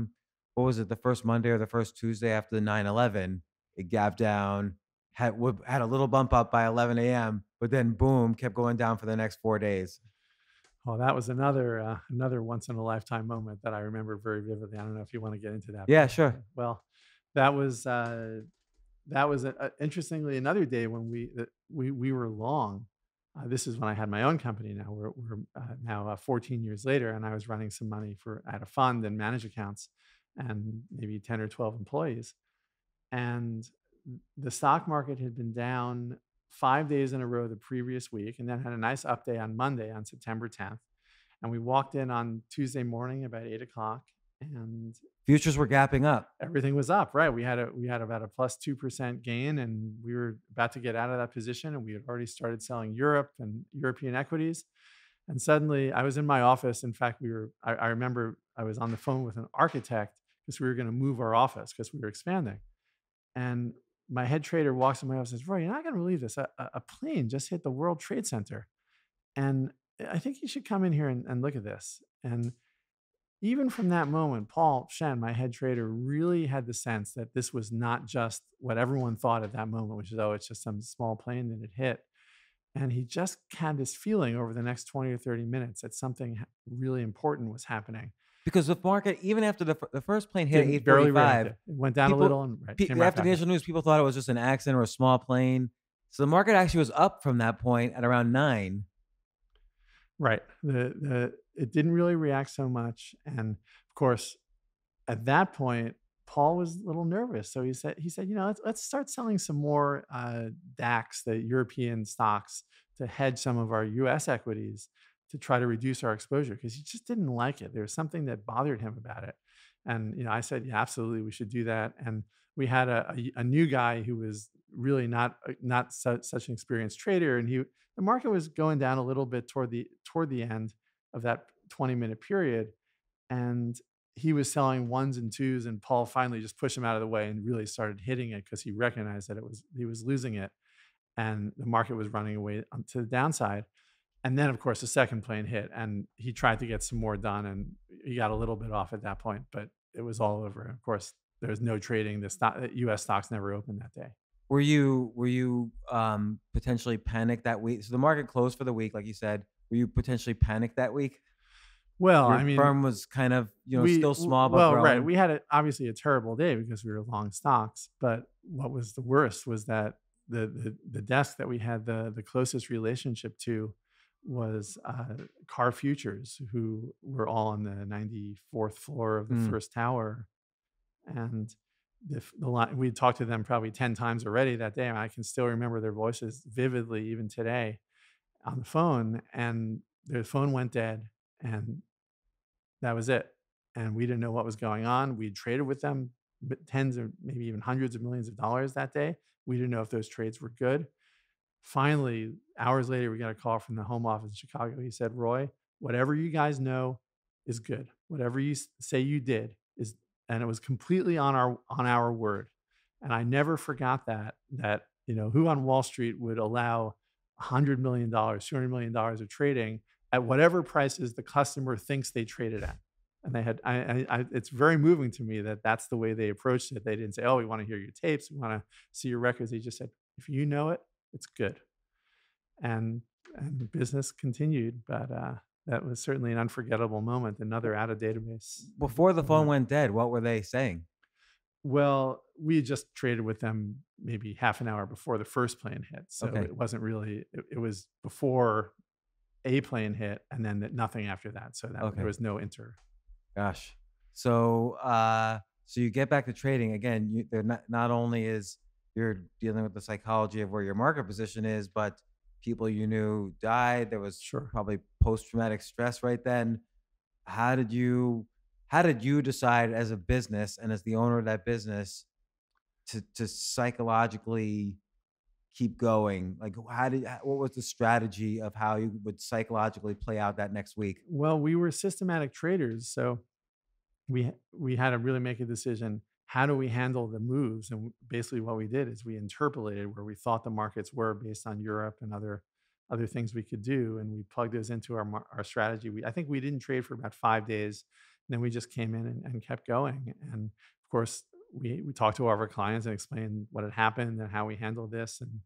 was it, the first Monday or the first Tuesday after the 9/11, it gapped down, had a little bump up by 11 a.m., but then boom, kept going down for the next 4 days. Well, that was another once-in-a-lifetime moment that I remember very vividly. I don't know if you want to get into that. Yeah, sure. Well, that was interestingly another day when we were long. This is when I had my own company now. We're now 14 years later, and I was running some money at a fund and manage accounts and maybe 10 or 12 employees. And the stock market had been down 5 days in a row the previous week, and then had a nice up day on Monday on September 10th. And we walked in on Tuesday morning about 8 o'clock, and futures were gapping up. Everything was up, right? We had about a plus 2% gain, and we were about to get out of that position, and we had already started selling Europe and European equities. And suddenly I was in my office. In fact, I remember I was on the phone with an architect because we were going to move our office because we were expanding. And my head trader walks in my office and says, Roy, you're not going to believe this. A plane just hit the World Trade Center. And I think you should come in here and look at this. And even from that moment, Paul Shen, my head trader, really had the sense that this was not just what everyone thought at that moment, which is, oh, it's just some small plane that it hit. And he just had this feeling over the next 20 or 30 minutes that something really important was happening. Because the market, even after the first plane hit at 8:45, it went down a little. And after the initial news, people thought it was just an accident or a small plane. So the market actually was up from that point at around 9. Right. It didn't really react so much. And of course, at that point, Paul was a little nervous. So he said, let's start selling some more DAX, the European stocks, to hedge some of our US equities to try to reduce our exposure, because he just didn't like it. There was something that bothered him about it. And I said, yeah, absolutely, we should do that. And we had a new guy who was really not such an experienced trader, and the market was going down a little bit toward the end of that 20-minute period, and he was selling ones and twos, and Paul finally just pushed him out of the way and really started hitting it because he recognized that he was losing it, and the market was running away to the downside. And then, of course, the second plane hit, and he tried to get some more done, and he got a little bit off at that point, but it was all over. Of course, there was no trading. The U.S. stocks never opened that day. Were you potentially panicked that week? So the market closed for the week, like you said. Were you potentially panicked that week? Well, I mean, your firm was kind of, you know, still small, but well, growing. Right. We had obviously a terrible day because we were long stocks. But what was the worst was that the desk that we had the closest relationship to was Car Futures, who were all on the 94th floor of the first tower, and we talked to them probably 10 times already that day, and I can still remember their voices vividly even today on the phone. And their phone went dead, and that was it. And we didn't know what was going on. We traded with them tens or maybe even hundreds of millions of dollars that day. We didn't know if those trades were good. Finally, hours later, we got a call from the home office in Chicago. He said, "Roy, whatever you guys know is good. Whatever you say you did is," and it was completely on our word. And I never forgot that, you know, who on Wall Street would allow $100 million, $200 million of trading at whatever prices the customer thinks they traded at. And they had, it's very moving to me that that's the way they approached it. They didn't say, "Oh, we want to hear your tapes. We want to see your records." They just said, "If you know it, it's good." And the business continued, but that was certainly an unforgettable moment. Another out of database. Before the phone went dead, what were they saying? Well, we just traded with them maybe half an hour before the first plane hit. So okay. It wasn't really, it was before a plane hit and then nothing after that. So that okay. There was no inter. Gosh. So you get back to trading again. Not only is you're dealing with the psychology of where your market position is, but people you knew died. There was probably post-traumatic stress right then. How did you decide as a business and as the owner of that business to psychologically keep going? Like, what was the strategy of how you would psychologically play out that next week? Well, we were systematic traders, so we had to really make a decision. How do we handle the moves? And basically what we did is we interpolated where we thought the markets were based on Europe and other things we could do. And we plugged those into our strategy. I think we didn't trade for about 5 days. And then we just came in and kept going. And of course, we talked to all of our clients and explained what had happened and how we handled this and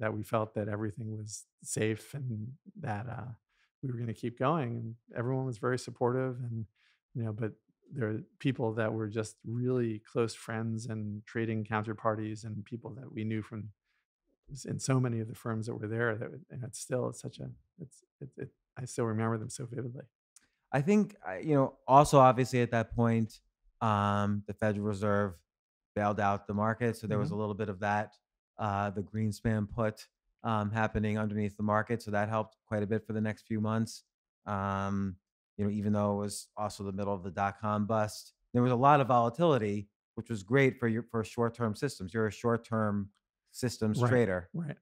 that we felt that everything was safe and that we were going to keep going. And everyone was very supportive. And, you know, but there are people that were just really close friends and trading counterparties and people that we knew from in so many of the firms that were there that, and I still remember them so vividly. I think, you know, also obviously at that point, the Federal Reserve bailed out the market. So there was a little bit of that, the Greenspan put happening underneath the market. So that helped quite a bit for the next few months. You know, even though it was also the middle of the dot-com bust, there was a lot of volatility, which was great for short-term systems. You're a short-term systems trader. Right.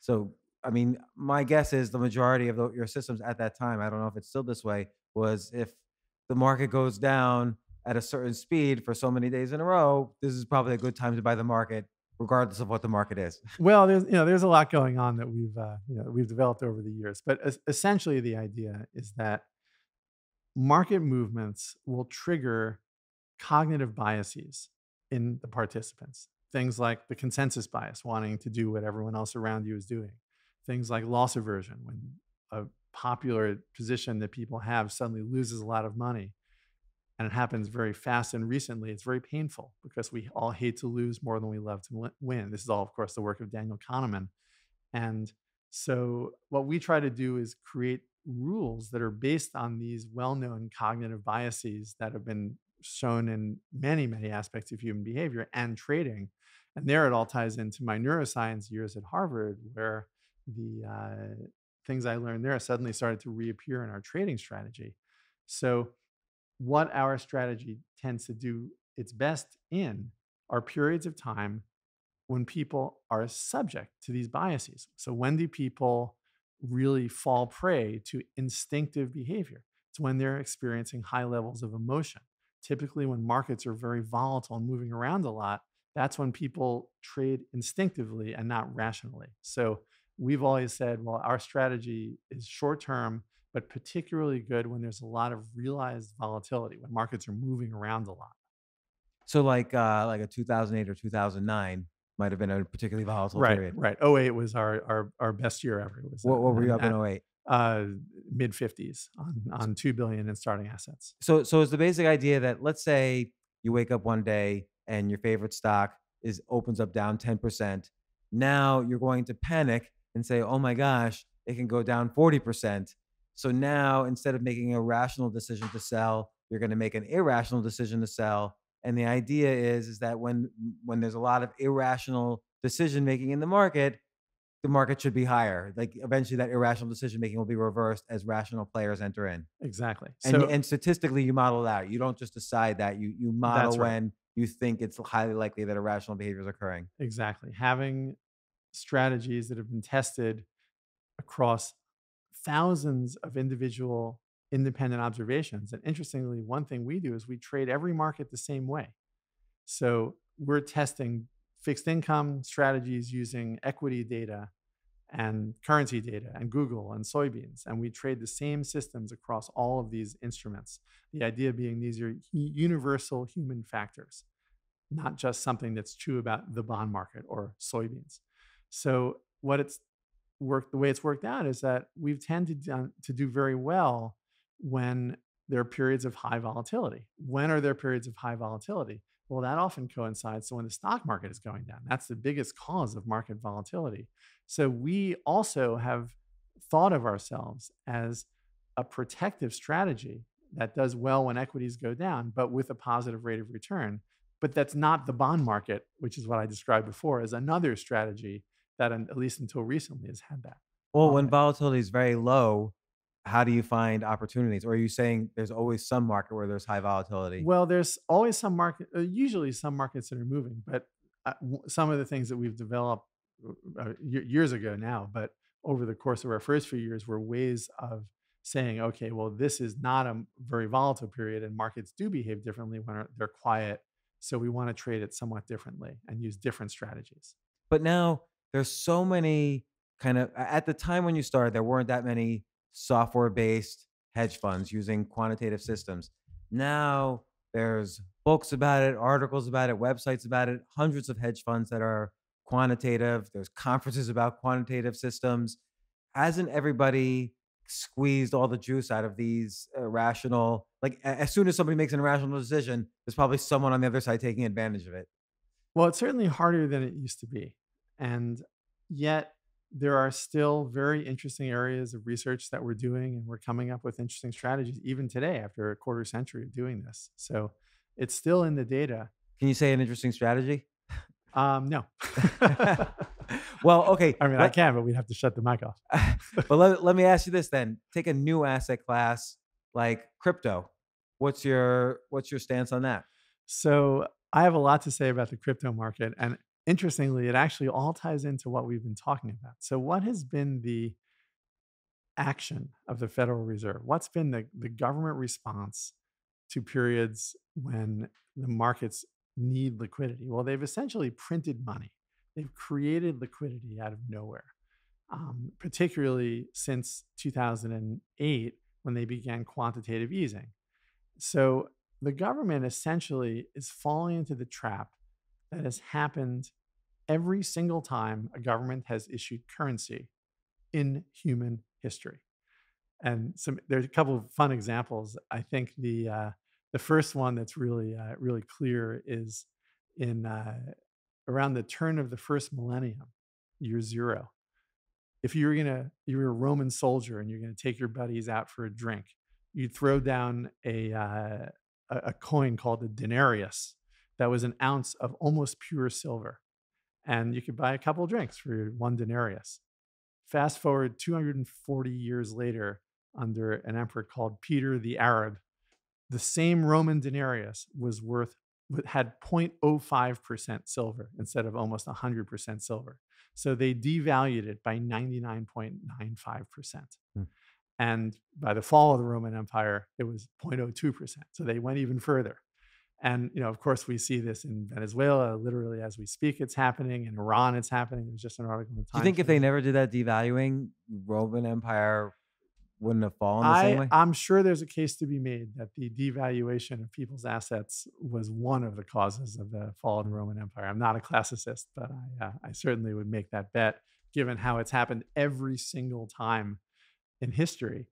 So, I mean, my guess is the majority of your systems at that time, I don't know if it's still this way, was if the market goes down at a certain speed for so many days in a row, this is probably a good time to buy the market, regardless of what the market is. Well, there's a lot going on that we've developed over the years. But essentially the idea is that market movements will trigger cognitive biases in the participants. Things like the consensus bias, wanting to do what everyone else around you is doing. Things like loss aversion, when a popular position that people have suddenly loses a lot of money. And it happens very fast and recently. It's very painful because we all hate to lose more than we love to win. This is all, of course, the work of Daniel Kahneman. And so what we try to do is create rules that are based on these well-known cognitive biases that have been shown in many, many aspects of human behavior and trading. And there it all ties into my neuroscience years at Harvard, where the things I learned there suddenly started to reappear in our trading strategy. So what our strategy tends to do its best in are periods of time when people are subject to these biases. So when do people really fall prey to instinctive behavior? It's when they're experiencing high levels of emotion. Typically when markets are very volatile and moving around a lot, that's when people trade instinctively and not rationally. So we've always said, well, our strategy is short-term, but particularly good when there's a lot of realized volatility, when markets are moving around a lot. So like a 2008 or 2009, might have been a particularly volatile period. Right, right. 08 was our best year ever. What were you up in 08? Mid 50s on $2 billion in starting assets. So it's the basic idea that, let's say you wake up one day and your favorite stock opens up down 10%. Now you're going to panic and say, oh my gosh, it can go down 40%. So now, instead of making a rational decision to sell, you're going to make an irrational decision to sell. And the idea is that when there's a lot of irrational decision making in the market should be higher. Like, eventually that irrational decision making will be reversed as rational players enter in. Exactly. And statistically, you model that. You don't just decide that. You model when you think it's highly likely that irrational behavior is occurring. Exactly. Having strategies that have been tested across thousands of individual independent observations. And interestingly, one thing we do is we trade every market the same way. So we're testing fixed income strategies using equity data and currency data and Google and soybeans. And we trade the same systems across all of these instruments. The idea being these are universal human factors, not just something that's true about the bond market or soybeans. So the way it's worked out is that we've tended to do very well when there are periods of high volatility. When are there periods of high volatility? Well, that often coincides to when the stock market is going down. That's the biggest cause of market volatility. So we also have thought of ourselves as a protective strategy that does well when equities go down, but with a positive rate of return. But that's not the bond market, which is what I described before as another strategy that, at least until recently, has had that. Well, when volatility is very low, how do you find opportunities? Or are you saying there's always some market where there's high volatility? Well, there's always some market, usually some markets that are moving, but some of the things that we've developed years ago now, but over the course of our first few years, were ways of saying, okay, well, this is not a very volatile period and markets do behave differently when they're quiet. So we want to trade it somewhat differently and use different strategies. But now, there's so many at the time when you started, there weren't that many software-based hedge funds using quantitative systems. Now there's books about it, articles about it, websites about it, hundreds of hedge funds that are quantitative. There's conferences about quantitative systems. Hasn't everybody squeezed all the juice out of these irrational, like, as soon as somebody makes an irrational decision, there's probably someone on the other side taking advantage of it? Well, it's certainly harder than it used to be. And yet there are still very interesting areas of research that we're doing, and we're coming up with interesting strategies even today after a quarter century of doing this. So it's still in the data. Can you say an interesting strategy? No. Well, okay. I mean, I can, but we'd have to shut the mic off. But let me ask you this then. Take a new asset class like crypto. What's your stance on that? So I have a lot to say about the crypto market, and interestingly, it actually all ties into what we've been talking about. So what has been the action of the Federal Reserve? What's been the government response to periods when the markets need liquidity? Well, they've essentially printed money. They've created liquidity out of nowhere, particularly since 2008 when they began quantitative easing. So the government essentially is falling into the trap that has happened every single time a government has issued currency in human history. And there's a couple of fun examples. I think the first one that's really clear is in around the turn of the first millennium, year zero. If you were a Roman soldier and you're gonna take your buddies out for a drink, you'd throw down a coin called a denarius. That was an ounce of almost pure silver. And you could buy a couple of drinks for one denarius. Fast forward 240 years later, under an emperor called Peter the Arab, the same Roman denarius had 0.05% silver instead of almost 100% silver. So they devalued it by 99.95%. And by the fall of the Roman Empire, it was 0.02%. So they went even further. And, of course, we see this in Venezuela, literally as we speak, it's happening. In Iran, it's happening. There's just an article in the Times. Do you think if they never did that devaluing, Roman Empire wouldn't have fallen the same way? I'm sure there's a case to be made that the devaluation of people's assets was one of the causes of the fall of the Roman Empire. I'm not a classicist, but I certainly would make that bet, given how it's happened every single time in history.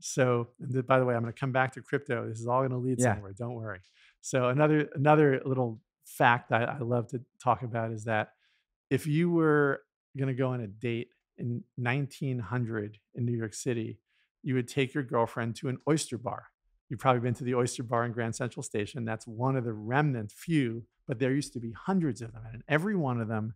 So, and by the way, I'm going to come back to crypto. This is all going to lead somewhere. Don't worry. So another little fact I love to talk about is that if you were going to go on a date in 1900 in New York City, you would take your girlfriend to an oyster bar. You've probably been to the oyster bar in Grand Central Station. That's one of the remnant few, but there used to be hundreds of them. And every one of them,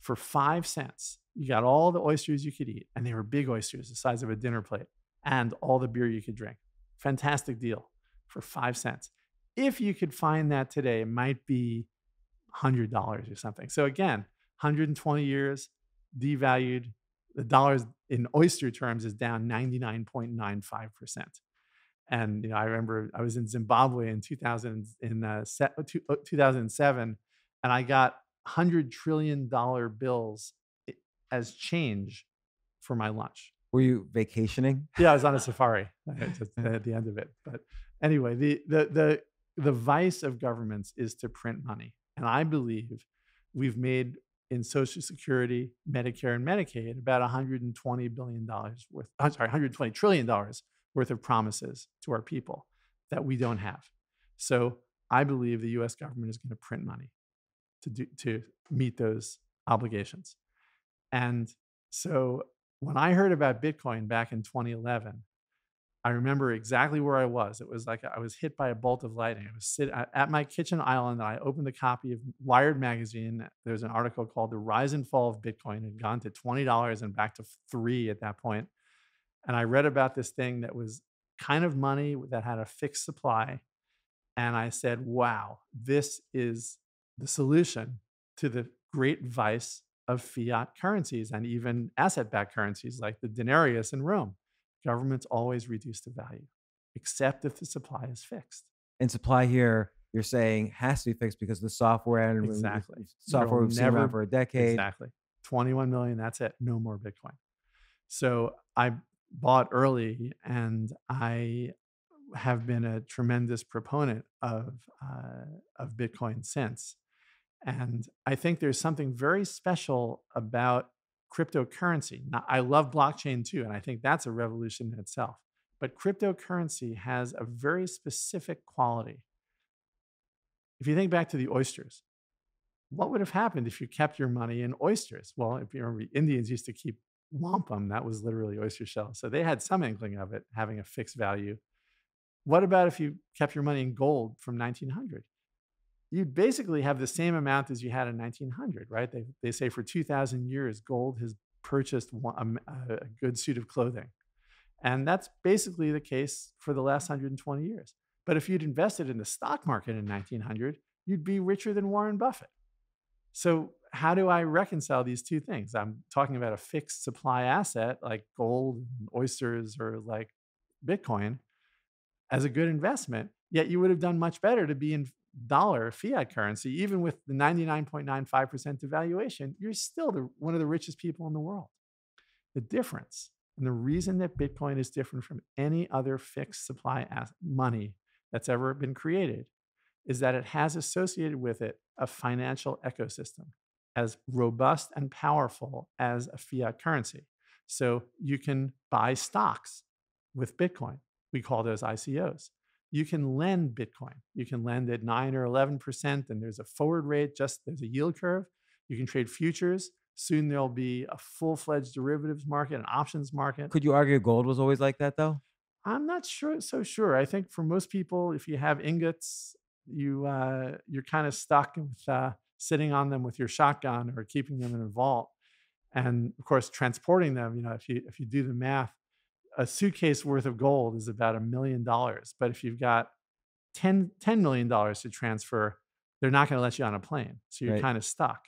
for 5 cents, you got all the oysters you could eat. And they were big oysters, the size of a dinner plate, and all the beer you could drink. Fantastic deal for 5 cents. If you could find that today, it might be $100 or something. So again, 120 years, devalued. The dollars in oyster terms is down 99.95%. And, you know, I remember I was in Zimbabwe in 2007, and I got $100 trillion bills as change for my lunch. Were you vacationing? Yeah, I was on a safari at the end of it. But anyway, the vice of governments is to print money. And I believe we've made in Social Security, Medicare, and Medicaid about $120 billion worth, I'm sorry, $120 trillion worth of promises to our people that we don't have. So I believe the US government is going to print money to meet those obligations. And so when I heard about Bitcoin back in 2011, I remember exactly where I was. It was like I was hit by a bolt of lightning. I was sitting at my kitchen island. I opened the copy of Wired magazine. There was an article called The Rise and Fall of Bitcoin. It had gone to $20 and back to $3 at that point. And I read about this thing that was kind of money that had a fixed supply. And I said, wow, this is the solution to the great vice of fiat currencies and even asset-backed currencies like the denarius in Rome. Governments always reduce the value, except if the supply is fixed. And supply here, you're saying, has to be fixed because the software and software we've seen around for a decade. Exactly. 21 million, that's it. No more Bitcoin. So I bought early, and I have been a tremendous proponent of Bitcoin since. And I think there's something very special about cryptocurrency. Now, I love blockchain too, and I think that's a revolution in itself. But cryptocurrency has a very specific quality. If you think back to the oysters, what would have happened if you kept your money in oysters? Well, if you remember, Indians used to keep wampum. That was literally oyster shells. So they had some inkling of it having a fixed value. What about if you kept your money in gold from 1900? You'd basically have the same amount as you had in 1900, right? They say for 2,000 years, gold has purchased a good suit of clothing. And that's basically the case for the last 120 years. But if you'd invested in the stock market in 1900, you'd be richer than Warren Buffett. So how do I reconcile these two things? I'm talking about a fixed supply asset like gold, oysters, or like Bitcoin as a good investment, yet you would have done much better to be in dollar fiat currency. Even with the 99.95% devaluation, you're still one of the richest people in the world. The difference, and the reason that Bitcoin is different from any other fixed supply money that's ever been created, is that it has associated with it a financial ecosystem as robust and powerful as a fiat currency. So you can buy stocks with Bitcoin. We call those ICOs. You can lend Bitcoin. You can lend at 9 or 11%, and there's a forward rate, there's a yield curve. You can trade futures. Soon there'll be a full-fledged derivatives market, an options market. Could you argue gold was always like that, though? I'm not so sure. I think for most people, if you have ingots, you're kind of stuck with sitting on them with your shotgun or keeping them in a vault. And, of course, transporting them, you know, if you do the math, a suitcase worth of gold is about $1 million. But if you've got $10 million to transfer, they're not going to let you on a plane. So you're kind of stuck.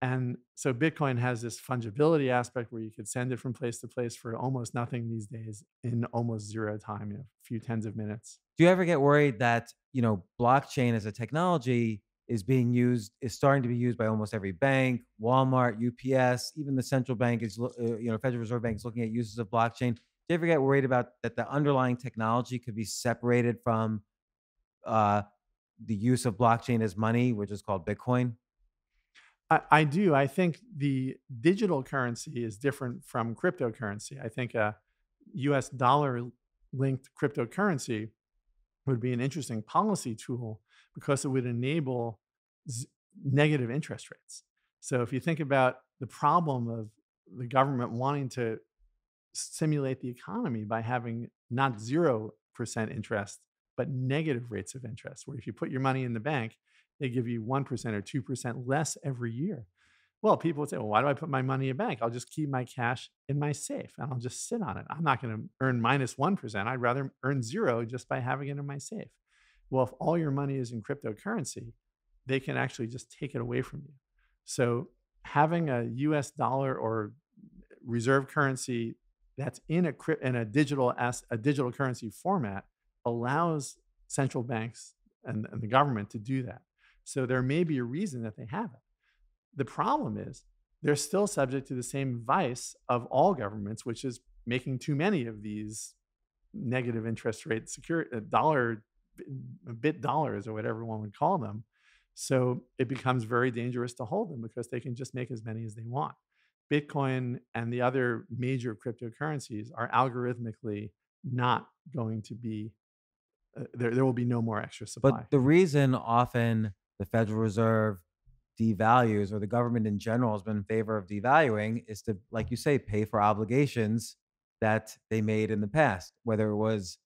And so Bitcoin has this fungibility aspect where you could send it from place to place for almost nothing these days in almost zero time, you know, a few tens of minutes. Do you ever get worried that, you know, blockchain as a technology is starting to be used by almost every bank, Walmart, UPS, even the central bank is, you know, Federal Reserve Bank is looking at uses of blockchain. Do you ever get worried about that the underlying technology could be separated from the use of blockchain as money, which is called Bitcoin? I do. I think the digital currency is different from cryptocurrency. I think a US dollar-linked cryptocurrency would be an interesting policy tool because it would enable negative interest rates. So if you think about the problem of the government wanting to stimulate the economy by having not 0% interest, but negative rates of interest, where if you put your money in the bank, they give you 1% or 2% less every year. Well, people would say, well, why do I put my money in a bank? I'll just keep my cash in my safe and I'll just sit on it. I'm not going to earn -1%. I'd rather earn 0 just by having it in my safe. Well, if all your money is in cryptocurrency, they can actually just take it away from you. So having a US dollar or reserve currency that's in a digital currency format allows central banks and the government to do that. So there may be a reason that they have it. The problem is they're still subject to the same vice of all governments, which is making too many of these negative interest rate bit dollars or whatever one would call them. So it becomes very dangerous to hold them because they can just make as many as they want. Bitcoin and the other major cryptocurrencies are algorithmically not going to be, there will be no more extra supply. But the reason often the Federal Reserve devalues, or the government in general has been in favor of devaluing, is to, like you say, pay for obligations that they made in the past, whether it was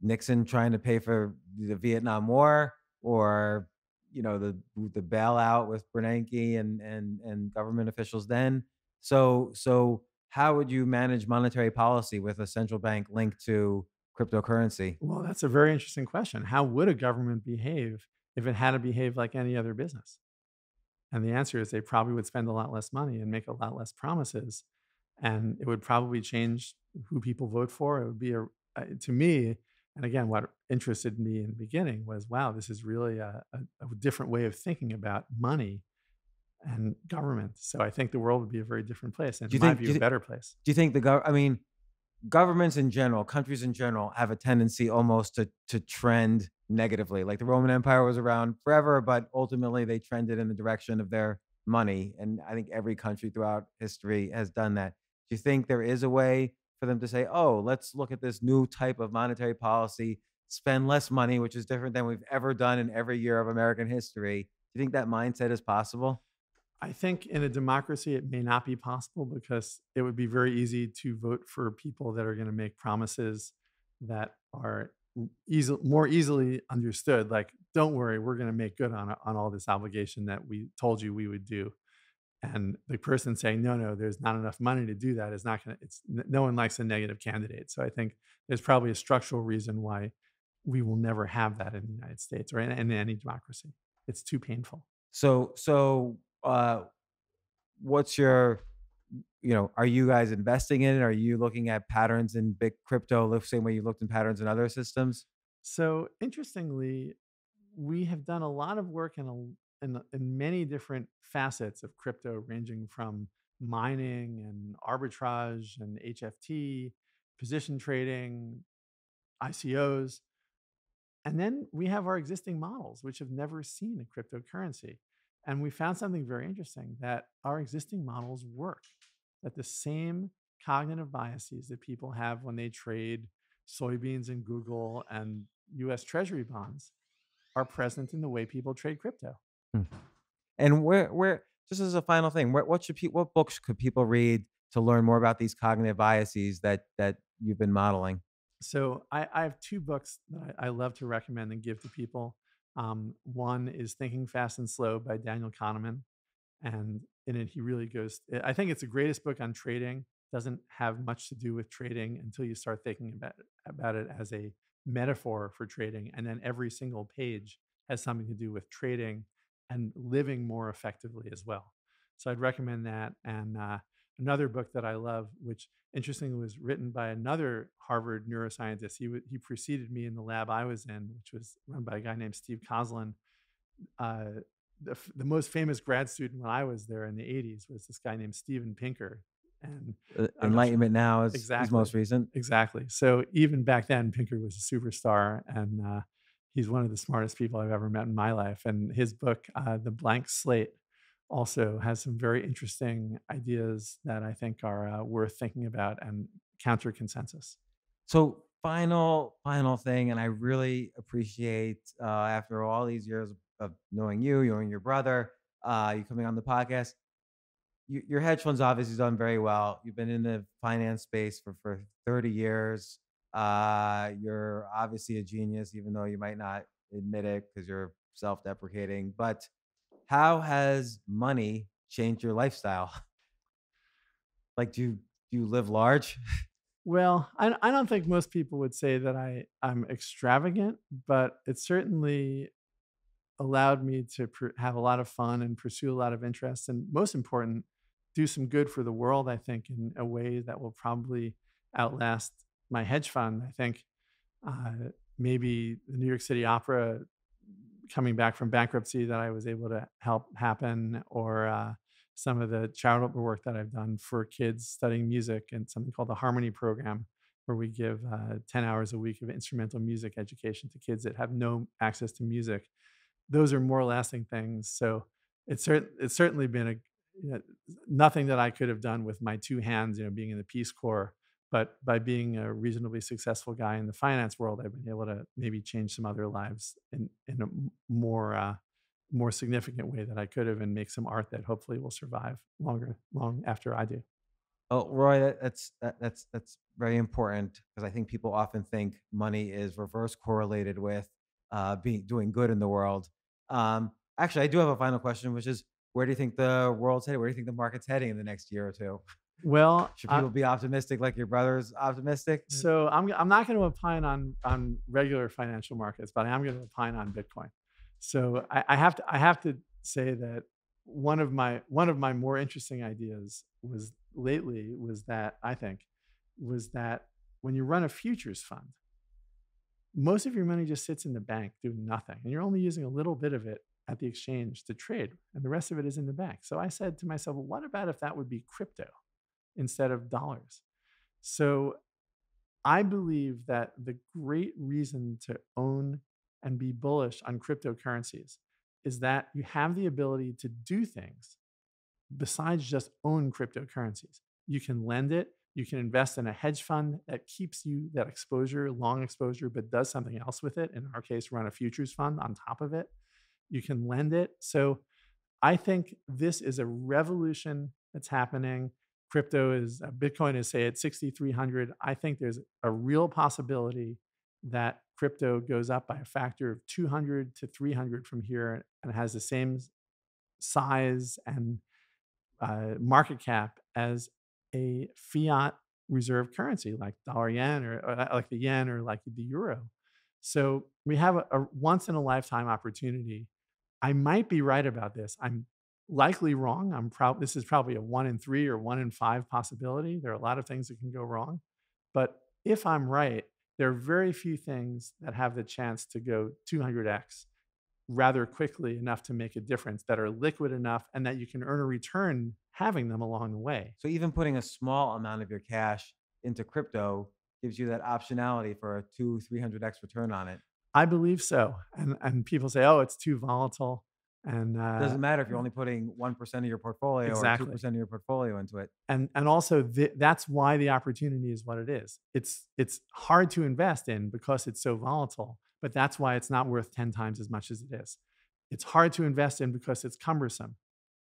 Nixon trying to pay for the Vietnam War, or the bailout with Bernanke and government officials then. So how would you manage monetary policy with a central bank linked to cryptocurrency? Well, that's a very interesting question. How would a government behave if it had to behave like any other business? And the answer is they probably would spend a lot less money and make a lot less promises. And it would probably change who people vote for. It would be, to me, and again, what interested me in the beginning was, wow, this is really a different way of thinking about money and government. So I think the world would be a very different place, and in my view, a better place. Do you think governments in general, countries in general, have a tendency almost to trend negatively? Like the Roman Empire was around forever, but ultimately they trended in the direction of their money. And I think every country throughout history has done that. Do you think there is a way for them to say, oh, let's look at this new type of monetary policy, spend less money, which is different than we've ever done in every year of American history? Do you think that mindset is possible? I think in a democracy, it may not be possible, because it would be very easy to vote for people that are going to make promises that are more easily understood. Like, don't worry, we're going to make good on all this obligation that we told you we would do. And the person saying, no, there's not enough money to do that, is not going to, no one likes a negative candidate. So I think there's probably a structural reason why we will never have that in the United States or in any democracy. It's too painful. So what's your, are you guys investing in it? Are you looking at patterns in big crypto the same way you looked in patterns in other systems? So interestingly, we have done a lot of work in many different facets of crypto, ranging from mining and arbitrage and HFT, position trading, ICOs. And then we have our existing models, which have never seen a cryptocurrency. And we found something very interesting, that our existing models work, that the same cognitive biases that people have when they trade soybeans in Google and US Treasury bonds are present in the way people trade crypto. And where just as a final thing, what books could people read to learn more about these cognitive biases that you've been modeling? So I have two books that I love to recommend and give to people. One is Thinking Fast and Slow by Daniel Kahneman, and in it he really goes. I think it's the greatest book on trading. Doesn't have much to do with trading until you start thinking about it as a metaphor for trading, and then every single page has something to do with trading and living more effectively as well. So I'd recommend that. And another book that I love, which interestingly was written by another Harvard neuroscientist. He preceded me in the lab I was in, which was run by a guy named Steve Koslin. The most famous grad student when I was there in the 80s was this guy named Steven Pinker. And Enlightenment Now is, exactly, is most recent. Exactly. So even back then, Pinker was a superstar, and he's one of the smartest people I've ever met in my life. And his book, The Blank Slate, also has some very interesting ideas that I think are worth thinking about and counter consensus. So final thing, and I really appreciate after all these years of knowing you, knowing your brother, you coming on the podcast. Your hedge fund's obviously done very well. You've been in the finance space for 30 years. You're obviously a genius, even though you might not admit it because you're self-deprecating. But how has money changed your lifestyle? Like, do you live large? Well, I don't think most people would say that I'm extravagant, but it certainly allowed me to have a lot of fun and pursue a lot of interests. And most important, do some good for the world, I think, in a way that will probably outlast my hedge fund. I think maybe the New York City Opera coming back from bankruptcy that I was able to help happen, or some of the charitable work that I've done for kids studying music and something called the Harmony Program, where we give 10 hours a week of instrumental music education to kids that have no access to music. Those are more lasting things. So it's certainly been nothing that I could have done with my two hands, being in the Peace Corps. But by being a reasonably successful guy in the finance world, I've been able to maybe change some other lives in a more more significant way that I could have, and make some art that hopefully will survive long after I do. Oh, Roy, that's very important, because I think people often think money is reverse correlated with doing good in the world. Actually, I do have a final question, which is, where do you think the world's headed? Where do you think the market's heading in the next year or two? Well, should people be optimistic like your brother's optimistic? So I'm not going to opine on regular financial markets, but I am going to opine on Bitcoin. So I have to say that one of my more interesting ideas was that when you run a futures fund, most of your money just sits in the bank doing nothing, and you're only using a little bit of it at the exchange to trade, and the rest of it is in the bank. So I said to myself, well, what about if that would be crypto instead of dollars? So I believe that the great reason to own and be bullish on cryptocurrencies is that you have the ability to do things besides just own cryptocurrencies. You can lend it, you can invest in a hedge fund that keeps you that exposure, long exposure, but does something else with it. In our case, run a futures fund on top of it. You can lend it. So I think this is a revolution that's happening. Bitcoin is, say, at 6,300. I think there's a real possibility that crypto goes up by a factor of 200 to 300 from here, and has the same size and market cap as a fiat reserve currency like dollar yen, or like the yen, or like the euro. So we have a once in a lifetime opportunity. I might be right about this. I'm likely wrong. This is probably a 1 in 3 or 1 in 5 possibility. There are a lot of things that can go wrong. But if I'm right, there are very few things that have the chance to go 200x rather quickly enough to make a difference, that are liquid enough and that you can earn a return having them along the way. So even putting a small amount of your cash into crypto gives you that optionality for a 200-300x return on it. I believe so. And people say, oh, it's too volatile. And it doesn't matter if you're only putting 1% of your portfolio, exactly, or 2% of your portfolio into it. And also that's why the opportunity is what it is. It's hard to invest in because it's so volatile, but that's why it's not worth 10 times as much as it is. It's hard to invest in because it's cumbersome,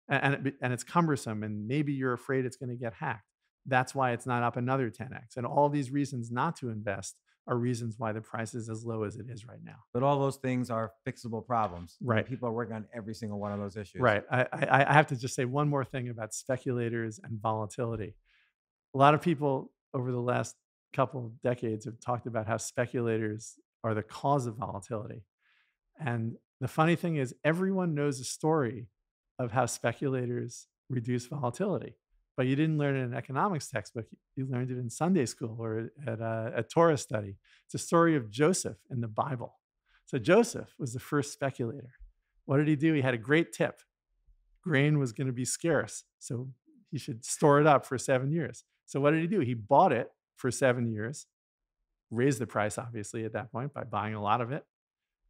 and it's cumbersome, and maybe you're afraid it's going to get hacked. That's why it's not up another 10x. And all these reasons not to invest are reasons why the price is as low as it is right now. But all those things are fixable problems. Right. People are working on every single one of those issues. Right. I have to just say one more thing about speculators and volatility. A lot of people over the last couple of decades have talked about how speculators are the cause of volatility. And the funny thing is, everyone knows a story of how speculators reduce volatility. But you didn't learn it in an economics textbook. You learned it in Sunday school or at a Torah study. It's a story of Joseph in the Bible. So Joseph was the first speculator. What did he do? He had a great tip. Grain was going to be scarce. So He should store it up for 7 years. So what did he do? He bought it for 7 years, raised the price, obviously, at that point by buying a lot of it.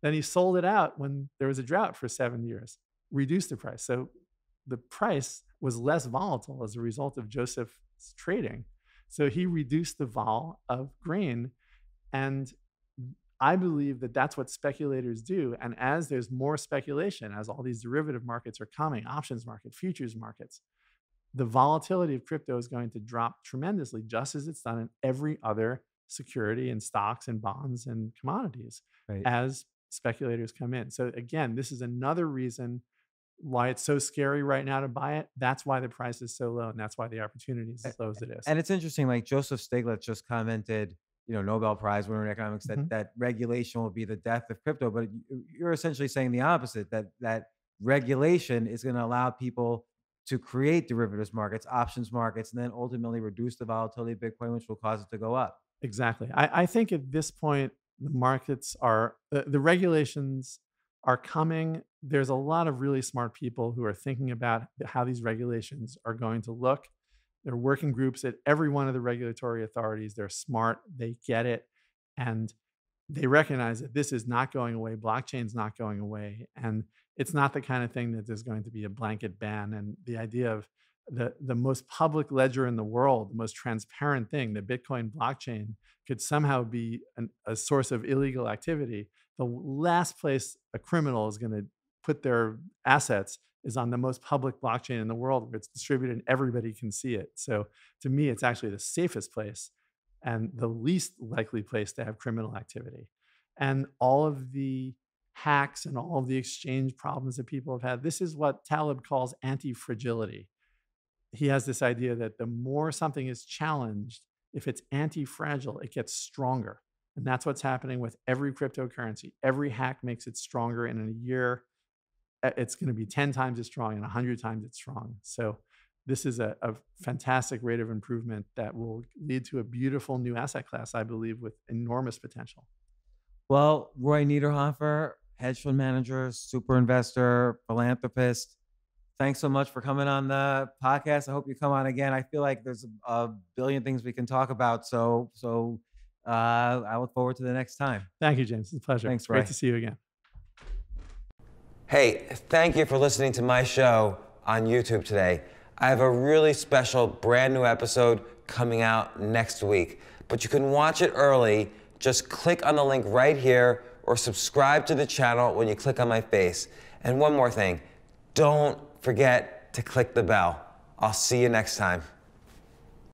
Then he sold it out when there was a drought for 7 years, reduced the price. So the price was less volatile as a result of Joseph's trading. So he reduced the vol of grain. And I believe that that's what speculators do. And as there's more speculation, as all these derivative markets are coming, options market, futures markets, the volatility of crypto is going to drop tremendously, just as it's done in every other security and stocks and bonds and commodities, right, as speculators come in. So again, this is another reason why it's so scary right now to buy it. That's why the price is so low, and that's why the opportunity is as low as it is. And it's interesting, like Joseph Stiglitz just commented, you know, Nobel Prize winner in economics, that, that regulation will be the death of crypto. But you're essentially saying the opposite, that regulation is going to allow people to create derivatives markets, options markets, and then ultimately reduce the volatility of Bitcoin, which will cause it to go up. Exactly. I think at this point, the markets are, the regulations are coming. There's a lot of really smart people who are thinking about how these regulations are going to look. There are working groups at every one of the regulatory authorities. They're smart. They get it. And they recognize that this is not going away. Blockchain's not going away. And it's not the kind of thing that there's going to be a blanket ban. And the idea of the most public ledger in the world, the most transparent thing, the Bitcoin blockchain, could somehow be a source of illegal activity. The last place a criminal is going to put their assets is on the most public blockchain in the world, where it's distributed and everybody can see it. So to me, it's actually the safest place and the least likely place to have criminal activity. And all of the hacks and all of the exchange problems that people have had, this is what Taleb calls anti-fragility. He has this idea that the more something is challenged, if it's anti-fragile, it gets stronger. And that's what's happening with every cryptocurrency. Every hack makes it stronger, and in a year, it's going to be 10 times as strong and 100 times as strong. So this is a fantastic rate of improvement that will lead to a beautiful new asset class, I believe, with enormous potential. Well, Roy Niederhoffer, hedge fund manager, super investor, philanthropist, thanks so much for coming on the podcast. I hope you come on again. I feel like there's a billion things we can talk about. So I look forward to the next time. Thank you, James. It's a pleasure. Thanks, Roy. Great to see you again. Hey, thank you for listening to my show on YouTube today. I have a really special brand new episode coming out next week, but you can watch it early. Just click on the link right here or subscribe to the channel when you click on my face. And one more thing, don't forget to click the bell. I'll see you next time.